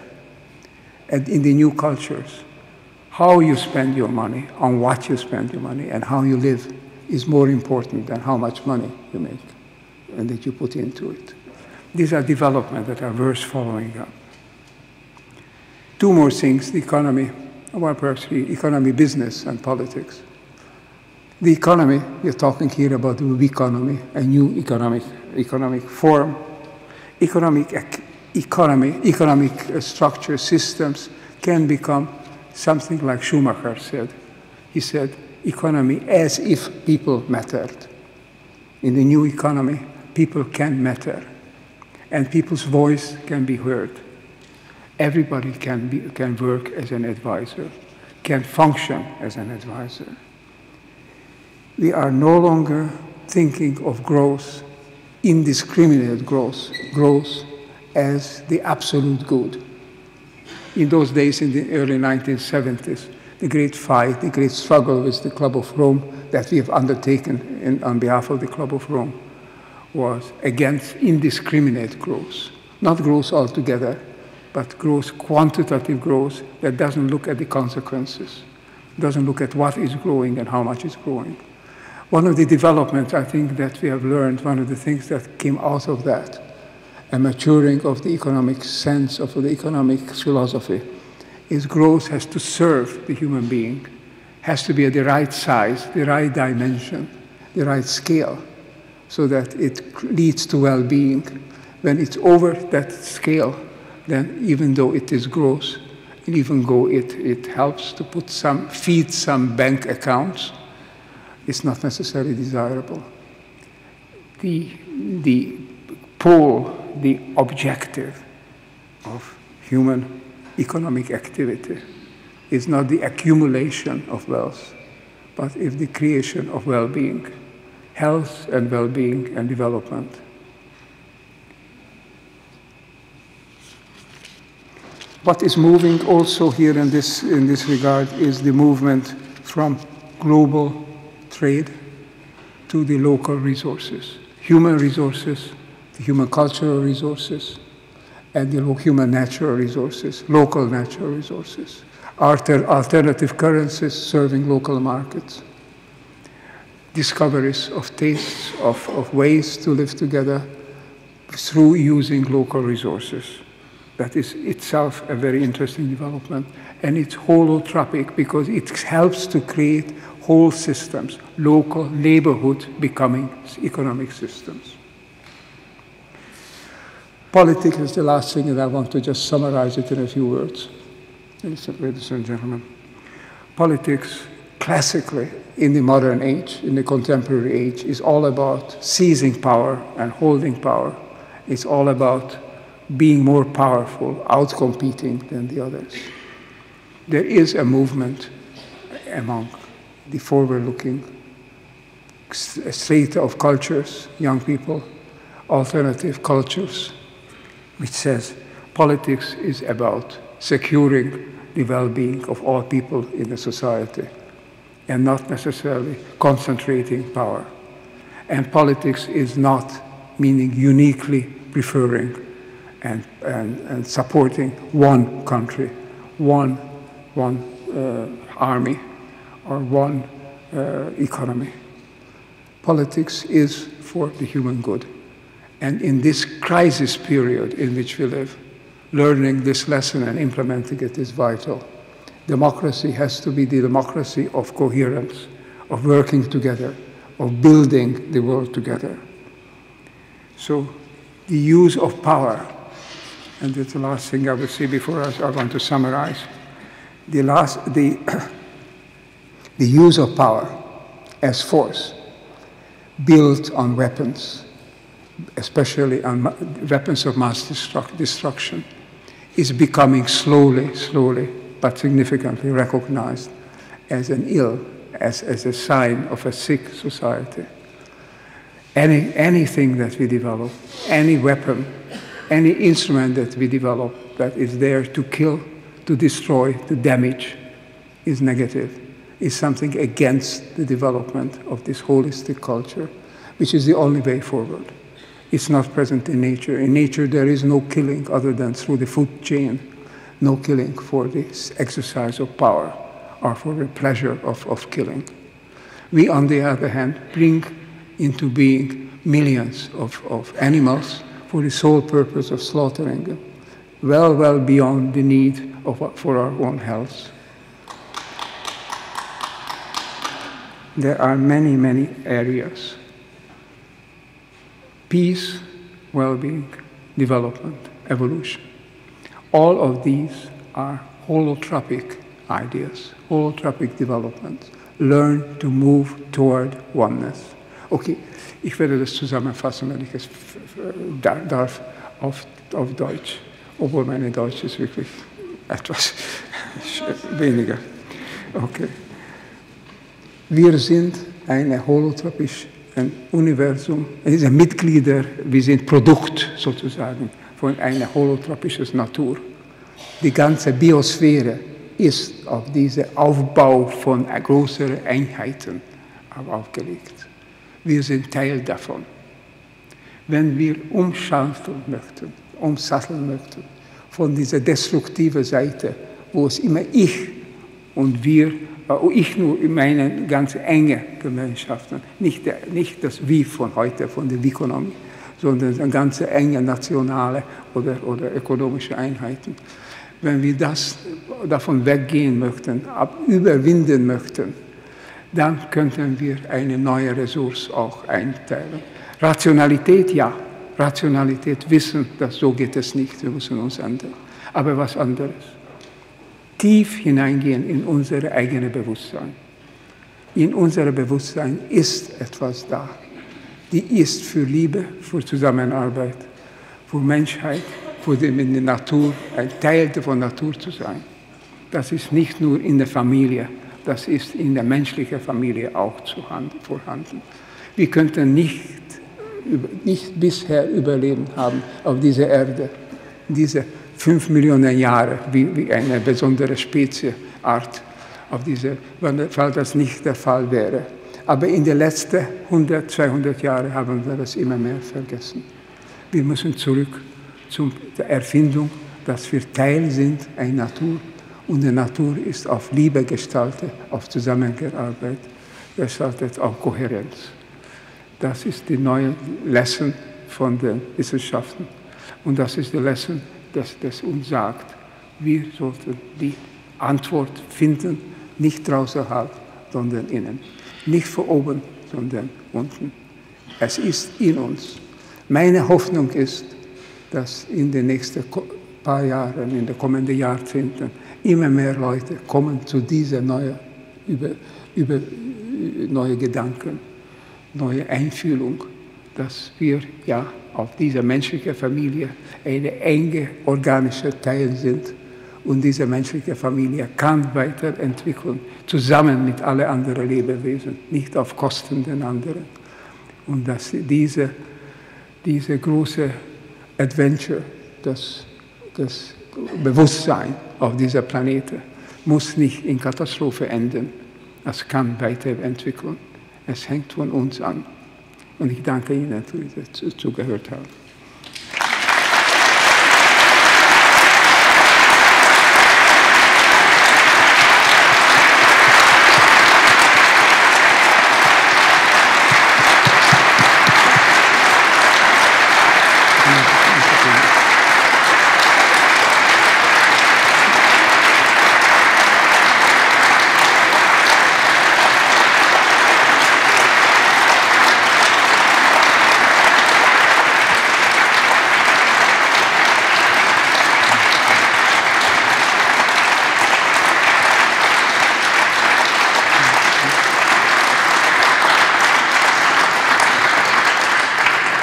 And in the new cultures, how you spend your money, on what you spend your money, and how you live is more important than how much money you make and that you put into it. These are developments that are worth following up. Two more things, the economy, well, perhaps the economy, business, and politics. The economy, we're talking here about the Weconomy, a new economic, economic form, economic ac economy, economic structure, systems can become something like Schumacher said. He said, economy as if people mattered. In the new economy, people can matter, and people's voice can be heard. Everybody can, be, can work as an advisor, can function as an advisor. We are no longer thinking of growth, indiscriminate growth, growth as the absolute good. In those days, in the early nineteen seventies, the great fight, the great struggle with the Club of Rome that we have undertaken in, on behalf of the Club of Rome was against indiscriminate growth. Not growth altogether, but growth, quantitative growth that doesn't look at the consequences, doesn't look at what is growing and how much is growing. One of the developments, I think, that we have learned, one of the things that came out of that, a maturing of the economic sense, of the economic philosophy, is growth has to serve the human being, has to be at the right size, the right dimension, the right scale, so that it leads to well-being. When it's over that scale, then even though it is growth, and even though it, it helps to put some, feed some bank accounts, it's not necessarily desirable. The, the pull, the objective of human economic activity is not the accumulation of wealth, but is the creation of well-being, health and well-being and development. What is moving also here in this, in this regard is the movement from global trade to the local resources, human resources, the human cultural resources, and the human natural resources, local natural resources, alternative currencies serving local markets, discoveries of tastes, of, of ways to live together through using local resources. That is itself a very interesting development, and it's holotropic because it helps to create whole systems, local neighborhood becoming economic systems. Politics is the last thing, and I want to just summarize it in a few words. Ladies and gentlemen, politics classically in the modern age, in the contemporary age, is all about seizing power and holding power. It's all about being more powerful, outcompeting than the others. There is a movement among the forward-looking state of cultures, young people, alternative cultures, which says politics is about securing the well-being of all people in the society and not necessarily concentrating power. And politics is not meaning uniquely preferring and, and, and supporting one country, one, one uh, army, or one uh, economy. Politics is for the human good. And in this crisis period in which we live, learning this lesson and implementing it is vital. Democracy has to be the democracy of coherence, of working together, of building the world together. So the use of power, and that's the last thing I will say before I, I want to summarize, the, last, the, the use of power as force built on weapons, especially on weapons of mass destruct destruction, is becoming slowly, slowly, but significantly recognized as an ill, as, as a sign of a sick society. Any, anything that we develop, any weapon, any instrument that we develop that is there to kill, to destroy, to damage, is negative, is something against the development of this holistic culture, which is the only way forward. It's not present in nature. In nature, there is no killing other than through the food chain, no killing for this exercise of power or for the pleasure of, of killing. We, on the other hand, bring into being millions of, of animals for the sole purpose of slaughtering them, well, well beyond the need of, for our own health. There are many, many areas. Peace, well-being, development, evolution. All of these are holotropic ideas, holotropic developments. Learn to move toward oneness. Okay, ich werde das zusammenfassen, wenn ich es darf, auf, auf Deutsch. Obwohl meine Deutsch ist wirklich etwas weniger. Okay. Wir sind eine holotropisch ein Universum, es ist ein Mitglieder, wir sind Produkt sozusagen von einer holotropischen Natur. Die ganze Biosphäre ist auf diesen Aufbau von größeren Einheiten aufgelegt. Wir sind Teil davon. Wenn wir umschalten möchten, umsatteln möchten, von dieser destruktiven Seite, wo es immer ich und wir, ich nur in meinen ganz engen Gemeinschaften, nicht, der, nicht das Wie von heute, von der Weconomy, sondern eine ganz enge nationale oder, oder ökonomische Einheiten. Wenn wir das, davon weggehen möchten, ab, überwinden möchten, dann könnten wir eine neue Ressource auch einteilen. Rationalität, ja. Rationalität, Wissen, dass so geht es nicht, wir müssen uns ändern. Aber was anderes. Tief hineingehen in unser eigenes Bewusstsein. In unser Bewusstsein ist etwas da. Die ist für Liebe, für Zusammenarbeit, für Menschheit, für die Natur, ein Teil von Natur zu sein. Das ist nicht nur in der Familie, das ist in der menschlichen Familie auch zu hand, vorhanden. Wir könnten nicht, nicht bisher überleben haben auf dieser Erde, diese fünf Millionen Jahre, wie, wie eine besondere Speziesart auf diese, falls das nicht der Fall wäre. Aber in den letzten hundert, zweihundert Jahren haben wir das immer mehr vergessen. Wir müssen zurück zur Erfindung, dass wir Teil sind einer Natur und die Natur ist auf Liebe gestaltet, auf Zusammenarbeit gestaltet, auf Kohärenz. Das ist die neue Lesson von den Wissenschaften und das ist die Lesson, dass das uns sagt, wir sollten die Antwort finden, nicht draußen halb, sondern innen. Nicht von oben, sondern unten. Es ist in uns. Meine Hoffnung ist, dass in den nächsten paar Jahren, in den kommenden Jahrzehnten, immer mehr Leute kommen zu diesen neuen über, über, neue Gedanken, neue Einfühlung, dass wir ja auf dieser menschlichen Familie eine enge organische Teil sind und diese menschliche Familie kann weiterentwickeln, zusammen mit allen anderen Lebewesen, nicht auf Kosten der anderen. Und dass diese, diese große Adventure, das, das Bewusstsein auf dieser Planete muss nicht in Katastrophe enden, es kann weiterentwickeln, es hängt von uns an. Und ich danke Ihnen, dass Sie zugehört haben.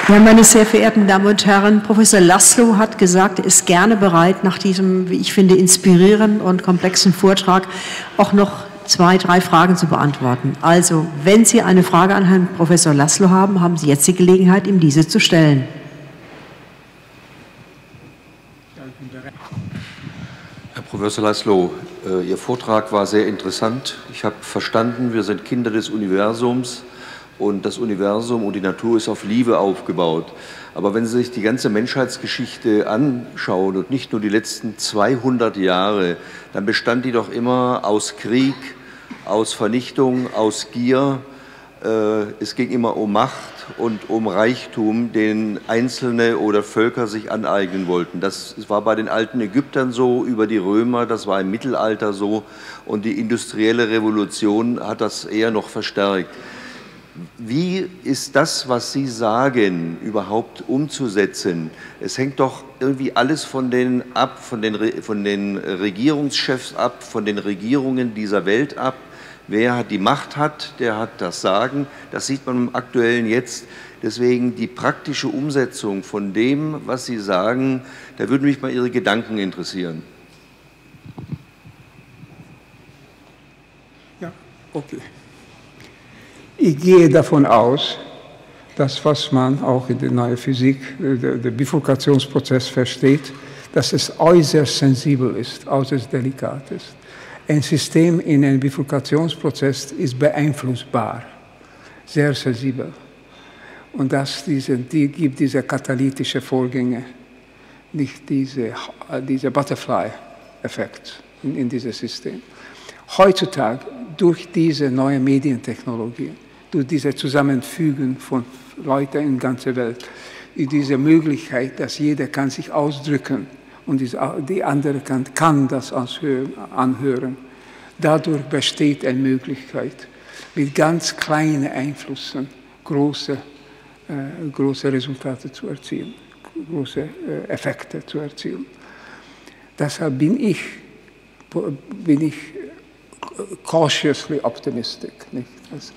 Ja, meine sehr verehrten Damen und Herren, Professor László hat gesagt, er ist gerne bereit, nach diesem, wie ich finde, inspirierenden und komplexen Vortrag auch noch zwei, drei Fragen zu beantworten. Also, wenn Sie eine Frage an Herrn Professor László haben, haben Sie jetzt die Gelegenheit, ihm diese zu stellen. Herr Professor László, Ihr Vortrag war sehr interessant. Ich habe verstanden, wir sind Kinder des Universums. Und das Universum und die Natur ist auf Liebe aufgebaut. Aber wenn Sie sich die ganze Menschheitsgeschichte anschauen und nicht nur die letzten zweihundert Jahre, dann bestand die doch immer aus Krieg, aus Vernichtung, aus Gier. Es ging immer um Macht und um Reichtum, den Einzelne oder Völker sich aneignen wollten. Das war bei den alten Ägyptern so, über die Römer, das war im Mittelalter so. Und die industrielle Revolution hat das eher noch verstärkt. Wie ist das, was Sie sagen, überhaupt umzusetzen? Es hängt doch irgendwie alles von den, ab, von den, von den Regierungschefs ab, von den Regierungen dieser Welt ab. Wer die Macht hat, der hat das Sagen. Das sieht man im Aktuellen jetzt. Deswegen die praktische Umsetzung von dem, was Sie sagen, da würden mich mal Ihre Gedanken interessieren. Ja, okay. Ich gehe davon aus, dass was man auch in der neuen Physik, der, der Bifurkationsprozess versteht, dass es äußerst sensibel ist, äußerst delikat ist. Ein System in einem Bifurkationsprozess ist beeinflussbar, sehr sensibel. Und das diese, die gibt diese katalytische Vorgänge, nicht diese, diese Butterfly-Effekt in, in diesem System. Heutzutage, durch diese neue Medientechnologie, durch dieses Zusammenfügen von Leuten in der ganzen Welt, diese Möglichkeit, dass jeder kann sich ausdrücken und die andere kann, kann das anhören. Dadurch besteht eine Möglichkeit, mit ganz kleinen Einflüssen große, äh, große Resultate zu erzielen, große äh, Effekte zu erzielen. Deshalb bin ich, bin ich cautiously optimistic. Nicht? Also,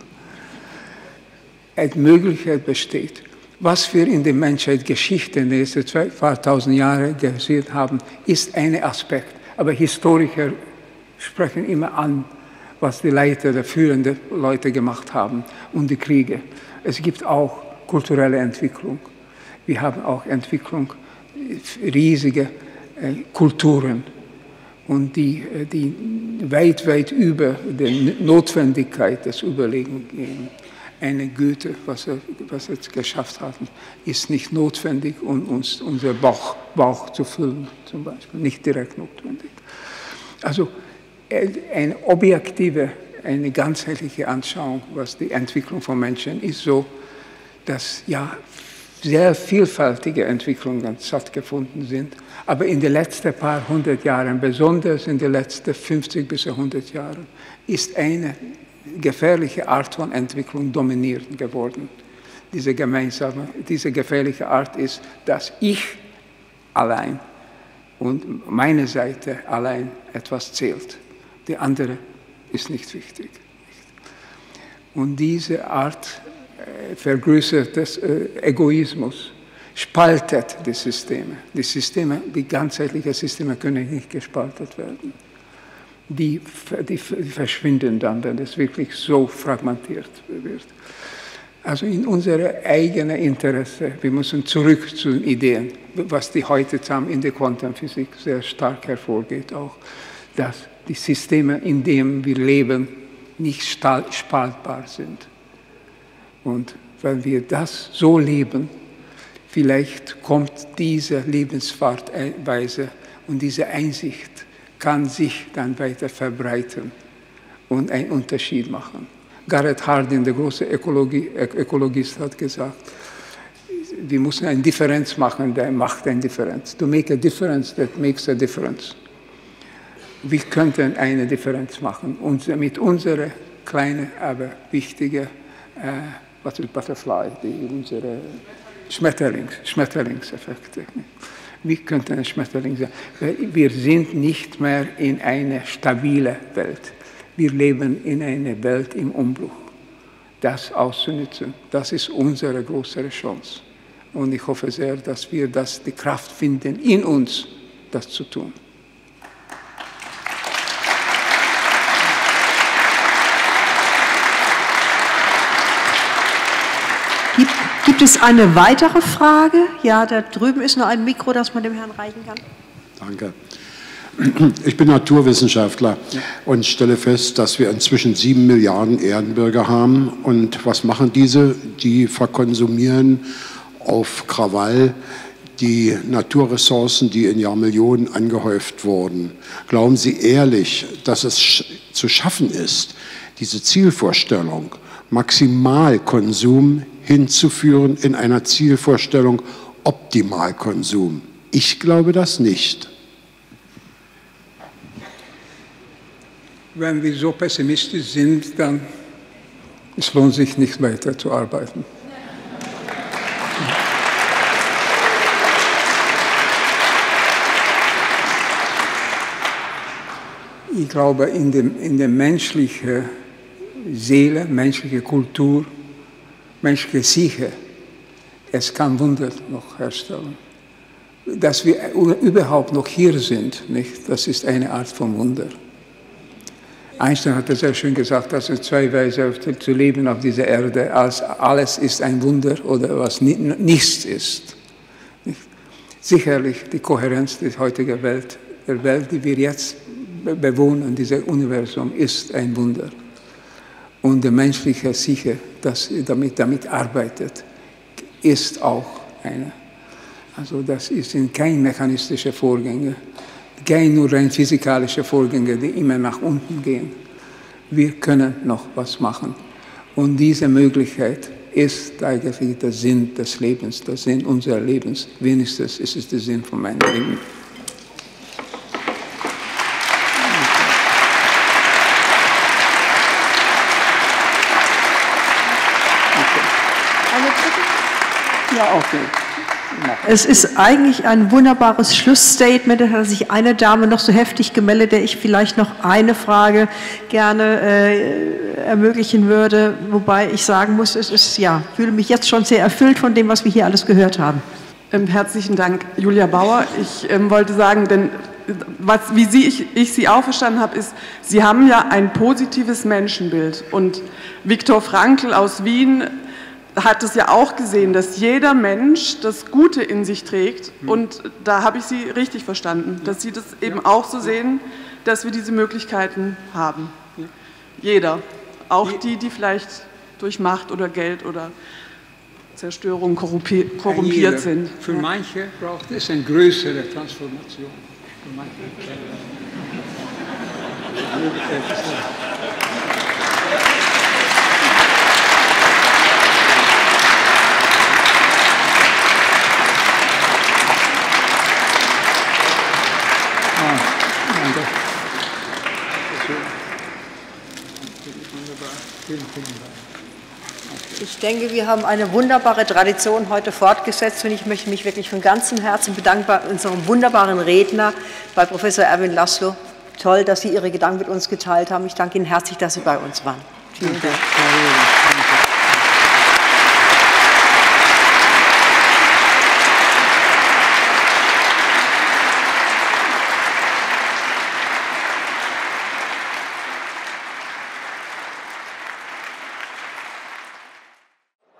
eine Möglichkeit besteht. Was wir in der Menschheitsgeschichte in den letzten zweitausend Jahren gesehen haben, ist ein Aspekt. Aber Historiker sprechen immer an, was die Leiter, die führenden Leute gemacht haben und die Kriege. Es gibt auch kulturelle Entwicklung. Wir haben auch Entwicklung riesiger Kulturen. Und die, die weit, weit über die Notwendigkeit des Überlegen gehen. Eine Goethe, was er, was er geschafft hat, ist nicht notwendig, um uns, unser Bauch, Bauch zu füllen, zum Beispiel. Nicht direkt notwendig. Also eine objektive, eine ganzheitliche Anschauung, was die Entwicklung von Menschen ist, so, dass ja sehr vielfältige Entwicklungen stattgefunden sind, aber in den letzten paar hundert Jahren, besonders in den letzten fünfzig bis hundert Jahren, ist eine gefährliche Art von Entwicklung dominierend geworden. Diese gemeinsame, diese gefährliche Art ist, dass ich allein und meine Seite allein etwas zählt. Die andere ist nicht wichtig. Und diese Art vergrößertes äh, Egoismus spaltet die Systeme. Die Systeme, die ganzheitlichen Systeme können nicht gespaltet werden. Die, die verschwinden dann, wenn es wirklich so fragmentiert wird. Also in unserem eigenen Interesse, wir müssen zurück zu den Ideen, was die heute zusammen in der Quantenphysik sehr stark hervorgeht auch, dass die Systeme, in denen wir leben, nicht spaltbar sind. Und wenn wir das so leben, vielleicht kommt diese Lebensweise und diese Einsicht kann sich dann weiter verbreiten und einen Unterschied machen. Gareth Hardin, der große Ökologie, Ökologist, hat gesagt, wir müssen eine Differenz machen, der macht eine Differenz. To make a difference, that makes a difference. Wir könnten eine Differenz machen und mit unserer kleinen, aber wichtigen äh, was ist Butterfly, die unsere Schmetterlings, Schmetterlingseffekte. Wir könnten ein Schmetterling sein. Wir sind nicht mehr in einer stabilen Welt. Wir leben in einer Welt im Umbruch. Das auszunutzen, das ist unsere größere Chance. Und ich hoffe sehr, dass wir das, die Kraft finden, in uns das zu tun. Gibt, gibt es eine weitere Frage? Ja, da drüben ist noch ein Mikro, das man dem Herrn reichen kann. Danke. Ich bin Naturwissenschaftler und stelle fest, dass wir inzwischen sieben Milliarden Erdenbürger haben. Und was machen diese? Die verkonsumieren auf Krawall die Naturressourcen, die in Jahrmillionen angehäuft wurden. Glauben Sie ehrlich, dass es zu schaffen ist, diese Zielvorstellung, Maximalkonsum hinzuführen in einer Zielvorstellung, Optimalkonsum? Ich glaube das nicht. Wenn wir so pessimistisch sind, dann es lohnt sich nicht weiter zu arbeiten. Ich glaube, in, dem, in der menschlichen Seele, menschliche Kultur, menschliche Psyche, es kann Wunder noch herstellen. Dass wir überhaupt noch hier sind, nicht? Das ist eine Art von Wunder. Einstein hat das sehr schön gesagt, dass es zwei Weisen zu leben auf dieser Erde, als alles ist ein Wunder oder was nichts ist. Nicht? Sicherlich die Kohärenz der heutigen Welt, der Welt, die wir jetzt bewohnen, dieses Universum, ist ein Wunder. Und der menschliche Psyche, das damit, damit arbeitet, ist auch eine. Also das sind kein mechanistische Vorgänge. Gehen nur rein physikalische Vorgänge, die immer nach unten gehen. Wir können noch was machen. Und diese Möglichkeit ist eigentlich der Sinn des Lebens, der Sinn unseres Lebens. Wenigstens ist es der Sinn von meinem Leben. Okay. Ja, okay. Es ist eigentlich ein wunderbares Schlussstatement. Da hat sich eine Dame noch so heftig gemeldet, der ich vielleicht noch eine Frage gerne äh, ermöglichen würde. Wobei ich sagen muss, es ist, ja, ich fühle mich jetzt schon sehr erfüllt von dem, was wir hier alles gehört haben. Ähm, herzlichen Dank, Julia Bauer. Ich ähm, wollte sagen, denn was, wie Sie, ich, ich Sie auch verstanden habe, ist, Sie haben ja ein positives Menschenbild. Und Viktor Frankl aus Wien hat es ja auch gesehen, dass jeder Mensch das Gute in sich trägt, und da habe ich Sie richtig verstanden, dass Sie das eben auch so sehen, dass wir diese Möglichkeiten haben. Jeder, auch die, die vielleicht durch Macht oder Geld oder Zerstörung korrumpiert sind. Für manche braucht es eine größere Transformation. Für manche. Ich denke, wir haben eine wunderbare Tradition heute fortgesetzt, und ich möchte mich wirklich von ganzem Herzen bedanken bei unserem wunderbaren Redner, bei Professor Ervin László. Toll, dass Sie Ihre Gedanken mit uns geteilt haben. Ich danke Ihnen herzlich, dass Sie bei uns waren. Vielen Dank.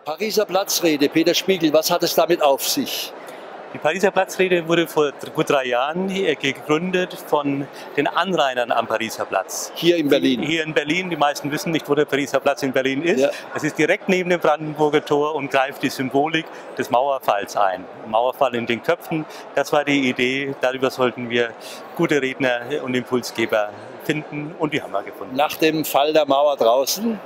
Pariser Platzrede, Peter Spiegel, was hat es damit auf sich? Die Pariser Platzrede wurde vor gut drei Jahren gegründet von den Anrainern am Pariser Platz. Hier in Berlin? Hier in Berlin. Die meisten wissen nicht, wo der Pariser Platz in Berlin ist. Ja. Es ist direkt neben dem Brandenburger Tor und greift die Symbolik des Mauerfalls ein. Mauerfall in den Köpfen, das war die Idee. Darüber sollten wir gute Redner und Impulsgeber finden, und die haben wir gefunden. Nach dem Fall der Mauer draußen?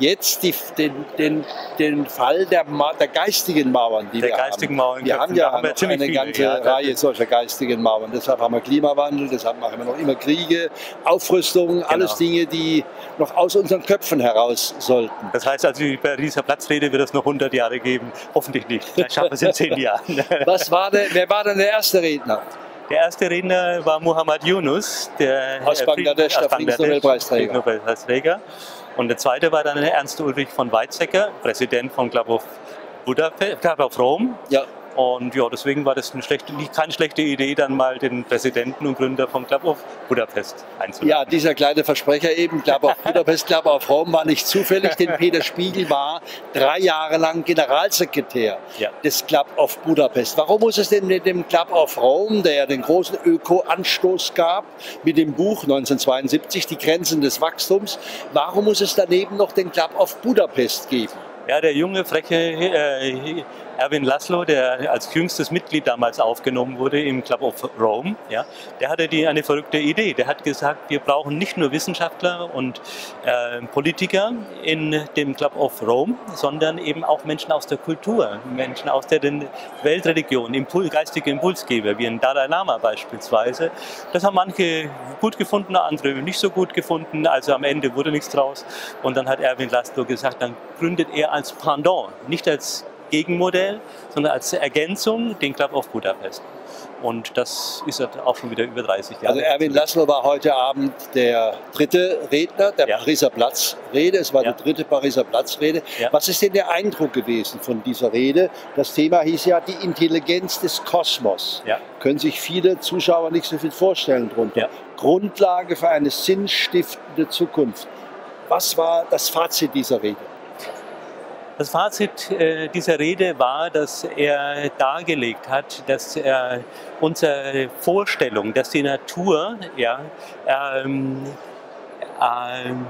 Jetzt die, den, den, den Fall der, Ma der geistigen Mauern, die der wir geistigen haben. Mauern wir haben ja haben wir eine viele, ganze ja, Reihe solcher geistigen Mauern. Deshalb haben wir Klimawandel, deshalb machen wir noch immer Kriege, Aufrüstung, genau. Alles Dinge, die noch aus unseren Köpfen heraus sollten. Das heißt also, bei dieser Platzrede wird es noch hundert Jahre geben. Hoffentlich nicht. Vielleicht schaffen wir es in zehn Jahren. Was war denn, wer war denn der erste Redner? Der erste Redner war Muhammad Yunus, der aus Bangladesch, der Friedensnobelpreisträger. Und der zweite war dann Ernst-Ulrich von Weizsäcker, Präsident von Club of Budapest, Club of Rome. Ja. Und ja, deswegen war das eine schlechte, keine schlechte Idee, dann mal den Präsidenten und Gründer vom Club of Budapest einzuladen. Ja, dieser kleine Versprecher eben, Club of Budapest, Club of Rome war nicht zufällig, denn Peter Spiegel war drei Jahre lang Generalsekretär ja. des Club of Budapest. Warum muss es denn mit dem Club of Rome, der ja den großen Öko-Anstoß gab, mit dem Buch neunzehnhundertzweiundsiebzig, Die Grenzen des Wachstums, warum muss es daneben noch den Club of Budapest geben? Ja, der junge, freche äh, Ervin László, der als jüngstes Mitglied damals aufgenommen wurde im Club of Rome, ja, der hatte die, eine verrückte Idee. Der hat gesagt, wir brauchen nicht nur Wissenschaftler und äh, Politiker in dem Club of Rome, sondern eben auch Menschen aus der Kultur, Menschen aus der Weltreligion, Impul, geistige Impulsgeber, wie ein Dalai Lama beispielsweise. Das haben manche gut gefunden, andere nicht so gut gefunden, also am Ende wurde nichts draus. Und dann hat Ervin László gesagt, dann gründet er als Pendant, nicht als Gegenmodell, sondern als Ergänzung den Club of Budapest. Und das ist auch schon wieder über dreißig Jahre. Also Ervin László war heute Abend der dritte Redner der ja. Pariser Platzrede. Es war ja. die dritte Pariser Platzrede. Ja. Was ist denn der Eindruck gewesen von dieser Rede? Das Thema hieß ja die Intelligenz des Kosmos. Ja. Können sich viele Zuschauer nicht so viel vorstellen darunter. Ja. Grundlage für eine sinnstiftende Zukunft. Was war das Fazit dieser Rede? Das Fazit äh, dieser Rede war, dass er dargelegt hat, dass äh, unsere Vorstellung, dass die Natur ja, ähm, ähm,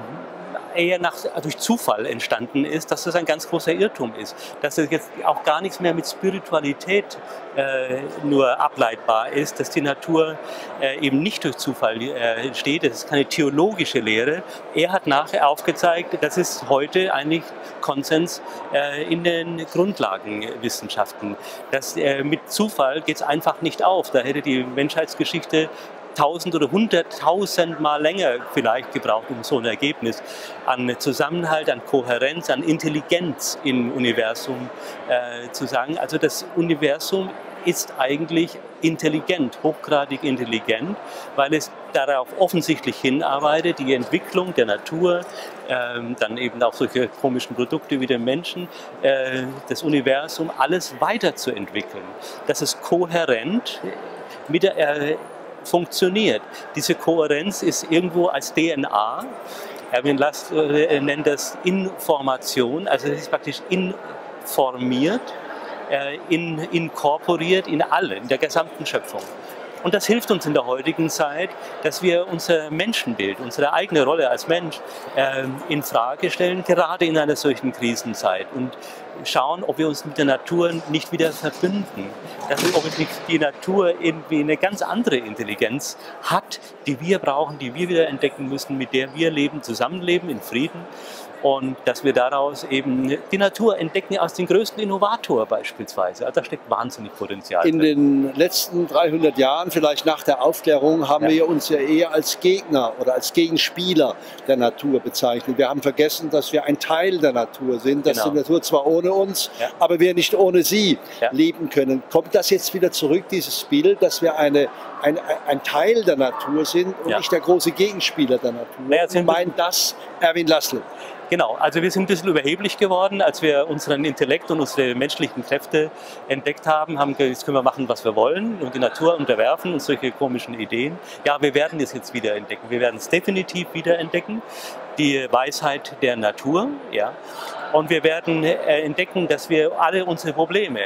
eher nach, durch Zufall entstanden ist, dass das ein ganz großer Irrtum ist. Dass das jetzt auch gar nichts mehr mit Spiritualität äh, nur ableitbar ist, dass die Natur äh, eben nicht durch Zufall äh, entsteht. Das ist keine theologische Lehre. Er hat nachher aufgezeigt, das ist heute eigentlich Konsens äh, in den Grundlagenwissenschaften. Dass, äh, mit Zufall geht es einfach nicht auf. Da hätte die Menschheitsgeschichte tausend oder hunderttausend Mal länger vielleicht gebraucht, um so ein Ergebnis an Zusammenhalt, an Kohärenz, an Intelligenz im Universum äh, zu sagen. Also das Universum ist eigentlich intelligent, hochgradig intelligent, weil es darauf offensichtlich hinarbeitet, die Entwicklung der Natur, ähm, dann eben auch solche komischen Produkte wie den Menschen, äh, das Universum, alles weiterzuentwickeln. Das ist kohärent mit der äh, funktioniert. Diese Kohärenz ist irgendwo als D N A, Ervin László nennt das Information, also es ist praktisch informiert, in, inkorporiert in alle, in der gesamten Schöpfung. Und das hilft uns in der heutigen Zeit, dass wir unser Menschenbild, unsere eigene Rolle als Mensch äh, in Frage stellen, gerade in einer solchen Krisenzeit und schauen, ob wir uns mit der Natur nicht wieder verbünden, dass wir, ob nicht die Natur irgendwie eine ganz andere Intelligenz hat, die wir brauchen, die wir wieder entdecken müssen, mit der wir leben, zusammenleben in Frieden. Und dass wir daraus eben die Natur entdecken als den größten Innovator beispielsweise. Also da steckt wahnsinnig Potenzial drin. In den letzten dreihundert Jahren, vielleicht nach der Aufklärung, haben ja. wir uns ja eher als Gegner oder als Gegenspieler der Natur bezeichnet. Wir haben vergessen, dass wir ein Teil der Natur sind, dass genau. die Natur zwar ohne uns, ja. aber wir nicht ohne sie ja. leben können. Kommt das jetzt wieder zurück, dieses Bild, dass wir eine, ein, ein Teil der Natur sind und ja. nicht der große Gegenspieler der Natur? Naja, ich meine das Ervin László. Genau, also wir sind ein bisschen überheblich geworden, als wir unseren Intellekt und unsere menschlichen Kräfte entdeckt haben, haben gesagt, jetzt können wir machen, was wir wollen und die Natur unterwerfen und solche komischen Ideen. Ja, wir werden es jetzt wieder entdecken, wir werden es definitiv wieder entdecken, die Weisheit der Natur, ja, und wir werden entdecken, dass wir alle unsere Probleme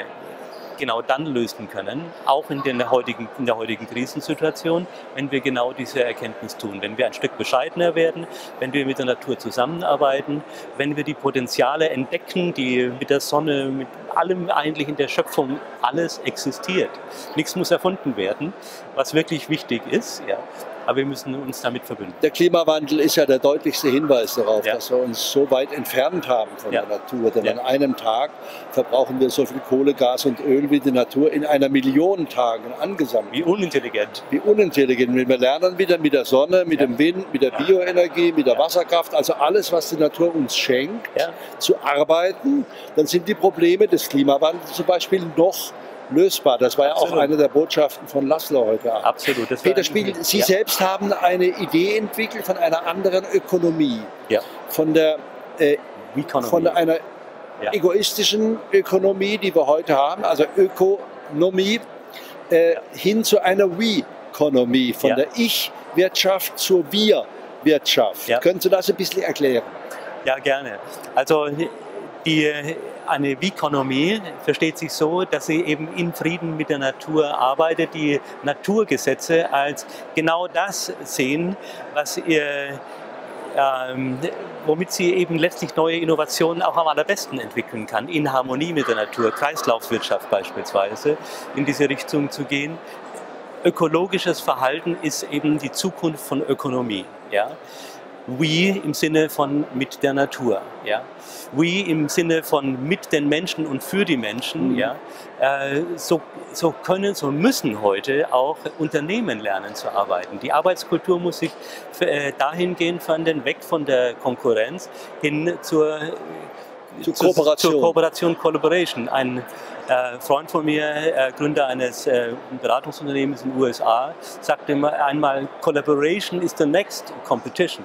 genau dann lösen können, auch in, den heutigen, in der heutigen Krisensituation, wenn wir genau diese Erkenntnis tun, wenn wir ein Stück bescheidener werden, wenn wir mit der Natur zusammenarbeiten, wenn wir die Potenziale entdecken, die mit der Sonne, mit allem eigentlich in der Schöpfung, alles existiert. Nichts muss erfunden werden, was wirklich wichtig ist, ja. Aber wir müssen uns damit verbünden. Der Klimawandel ist ja der deutlichste Hinweis darauf, ja. dass wir uns so weit entfernt haben von ja. der Natur. Denn ja. an einem Tag verbrauchen wir so viel Kohle, Gas und Öl, wie die Natur in einer Million Tagen angesammelt. Wie unintelligent. Wie unintelligent. Wir lernen wieder mit der Sonne, mit ja. dem Wind, mit der Bioenergie, mit der ja. Wasserkraft, also alles, was die Natur uns schenkt, ja. zu arbeiten. Dann sind die Probleme des Klimawandels zum Beispiel noch lösbar. Das war Absolut. ja auch eine der Botschaften von László heute Abend. Absolut. Das Peter Spiegel, Sie ja. selbst haben eine Idee entwickelt von einer anderen Ökonomie. Ja. Von der äh, Weconomy. Von einer ja. egoistischen Ökonomie, die wir heute haben, also Ökonomie, äh, ja. hin zu einer We-Konomie, von ja. der Ich-Wirtschaft zur Wir-Wirtschaft. Ja. Können Sie das ein bisschen erklären? Ja, gerne. Also die, eine Weconomy versteht sich so, dass sie eben in Frieden mit der Natur arbeitet, die Naturgesetze als genau das sehen, was ihr, ähm, womit sie eben letztlich neue Innovationen auch am allerbesten entwickeln kann, in Harmonie mit der Natur, Kreislaufwirtschaft beispielsweise, in diese Richtung zu gehen. Ökologisches Verhalten ist eben die Zukunft von Ökonomie. Ja? We im Sinne von mit der Natur, ja. We im Sinne von mit den Menschen und für die Menschen, mhm. ja. Äh, so, so können, so müssen heute auch Unternehmen lernen zu arbeiten. Die Arbeitskultur muss sich äh, dahingehend verändern, weg von der Konkurrenz hin zur, zur, zur Kooperation. Zur Kooperation, Collaboration. Ein äh, Freund von mir, äh, Gründer eines äh, Beratungsunternehmens in den U S A, sagte einmal, Collaboration is the next competition.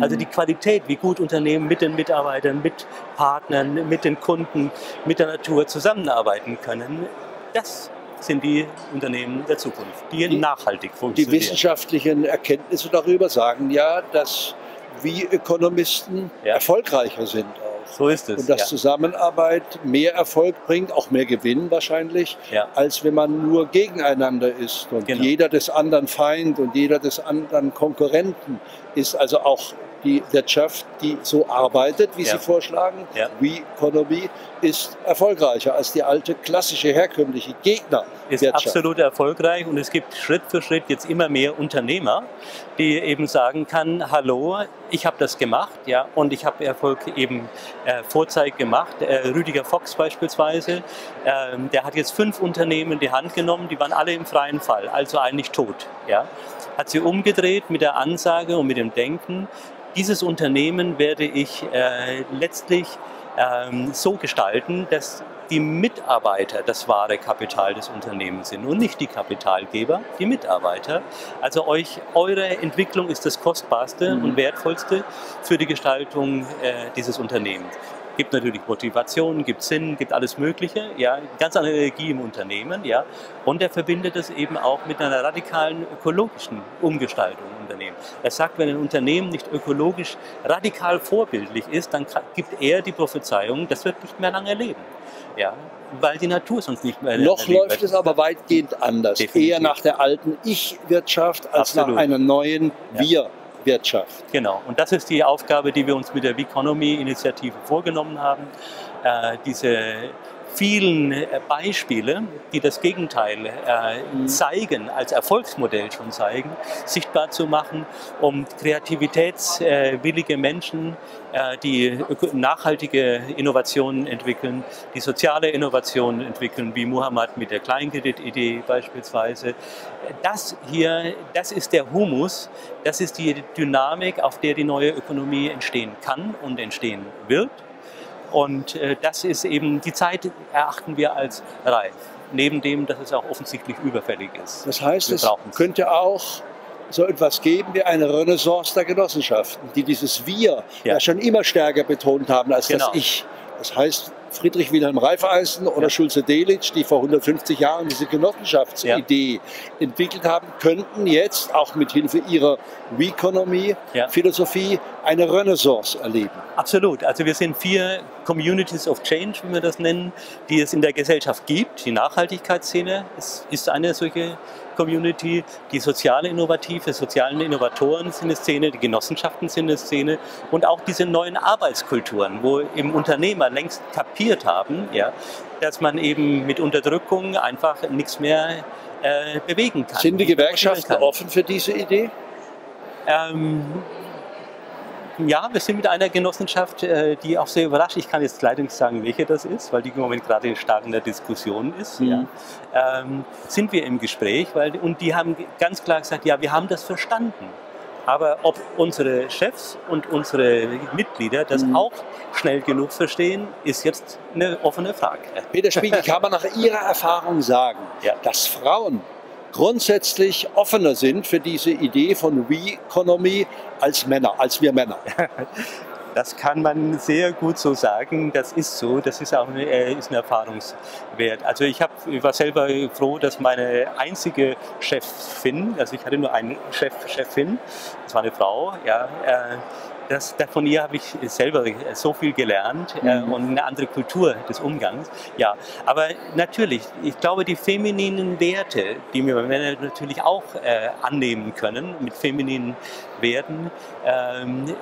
Also die Qualität, wie gut Unternehmen mit den Mitarbeitern, mit Partnern, mit den Kunden, mit der Natur zusammenarbeiten können, das sind die Unternehmen der Zukunft, die, die nachhaltig funktionieren. Die wissenschaftlichen Erkenntnisse darüber sagen ja, dass wir Ökonomisten ja. erfolgreicher sind. So ist es. Und dass ja. Zusammenarbeit mehr Erfolg bringt, auch mehr Gewinn wahrscheinlich, ja. als wenn man nur gegeneinander ist. Und genau. jeder des anderen Feind und jeder des anderen Konkurrenten ist also auch die Wirtschaft, die so arbeitet, wie ja. Sie vorschlagen. Ja. Weconomy ist erfolgreicher als die alte, klassische, herkömmliche Gegnerwirtschaft. Ist absolut erfolgreich und es gibt Schritt für Schritt jetzt immer mehr Unternehmer, die eben sagen kann, hallo, ich habe das gemacht, ja, und ich habe Erfolg eben äh, Vorzeig gemacht. Äh, Rüdiger Fox beispielsweise, äh, der hat jetzt fünf Unternehmen in die Hand genommen, die waren alle im freien Fall, also eigentlich tot. Ja. Hat sie umgedreht mit der Ansage und mit dem Denken, dieses Unternehmen werde ich äh, letztlich ähm, so gestalten, dass die Mitarbeiter das wahre Kapital des Unternehmens sind und nicht die Kapitalgeber, die Mitarbeiter. Also euch, eure Entwicklung ist das Kostbarste mhm. und Wertvollste für die Gestaltung äh, dieses Unternehmens. Gibt natürlich Motivation, gibt Sinn, gibt alles Mögliche, ja, ganz andere Energie im Unternehmen, ja, und er verbindet es eben auch mit einer radikalen ökologischen Umgestaltung im Unternehmen. Er sagt, wenn ein Unternehmen nicht ökologisch radikal vorbildlich ist, dann gibt er die Prophezeiung, das wird nicht mehr lange leben, ja, weil die Natur sonst nicht mehr leben wird. Noch läuft es aber weitgehend anders, definitiv. Eher nach der alten Ich-Wirtschaft als Absolut. Nach einer neuen ja. Wir Wirtschaft. Genau, und das ist die Aufgabe, die wir uns mit der Weconomy-Initiative vorgenommen haben. Äh, diese vielen äh, Beispiele, die das Gegenteil äh, mhm. zeigen, als Erfolgsmodell schon zeigen, sichtbar zu machen, um kreativitätswillige äh, Menschen, äh, die nachhaltige Innovationen entwickeln, die soziale Innovationen entwickeln, wie Muhammad mit der Kleinkreditidee beispielsweise. Das hier, das ist der Humus, das ist die Dynamik, auf der die neue Ökonomie entstehen kann und entstehen wird. Und äh, das ist eben, die Zeit erachten wir als reif, neben dem, dass es auch offensichtlich überfällig ist. Das heißt, es könnte auch so etwas geben wie eine Renaissance der Genossenschaften, die dieses Wir ja, ja schon immer stärker betont haben als genau. das Ich. Das heißt, Friedrich Wilhelm Raiffeisen oder ja. Schulze-Delitzsch, die vor hundertfünfzig Jahren diese Genossenschaftsidee ja. entwickelt haben, könnten jetzt auch mit Hilfe ihrer Weconomy, ja. Philosophie, eine Renaissance erleben. Absolut. Also wir sind vier Communities of Change, wie wir das nennen, die es in der Gesellschaft gibt. Die Nachhaltigkeitsszene ist eine solche Community, die soziale Innovative, sozialen Innovatoren sind eine Szene, die Genossenschaften sind eine Szene und auch diese neuen Arbeitskulturen, wo eben Unternehmer längst kapiert haben, ja, dass man eben mit Unterdrückung einfach nichts mehr äh, bewegen kann. Sind die Gewerkschaften offen für diese Idee? Ähm, Ja, wir sind mit einer Genossenschaft, die auch sehr überrascht, ich kann jetzt leider nicht sagen, welche das ist, weil die im Moment gerade stark in der Diskussion ist, mhm. ja, ähm, sind wir im Gespräch, weil, und die haben ganz klar gesagt, ja, wir haben das verstanden, aber ob unsere Chefs und unsere Mitglieder das mhm. auch schnell genug verstehen, ist jetzt eine offene Frage. Peter Spiegel, kann man nach Ihrer Erfahrung sagen, ja. dass Frauen grundsätzlich offener sind für diese Idee von Weconomy als Männer, als wir Männer? Das kann man sehr gut so sagen, das ist so, das ist auch eine, ist ein Erfahrungswert. Also ich, hab, ich war selber froh, dass meine einzige Chefin, also ich hatte nur einen Chef, Chefin, das war eine Frau, ja, äh, Das, von ihr habe ich selber so viel gelernt äh, und eine andere Kultur des Umgangs. Ja, aber natürlich, ich glaube, die femininen Werte, die wir Männer natürlich auch äh, annehmen können, mit femininen Werten, ähm,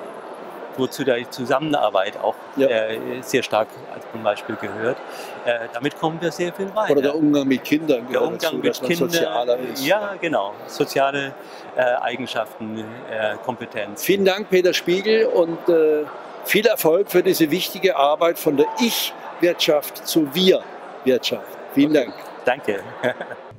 wozu die Zusammenarbeit auch ja. äh, sehr stark als Beispiel gehört. Äh, damit kommen wir sehr viel weiter. Oder der Umgang mit Kindern. Der Umgang dazu, mit dass man Kindern, sozialer ist. Ja, genau. Soziale äh, Eigenschaften, äh, Kompetenz. Vielen Dank, Peter Spiegel, und äh, viel Erfolg für diese wichtige Arbeit von der Ich-Wirtschaft zu Wir-Wirtschaft. Vielen okay. Dank. Danke.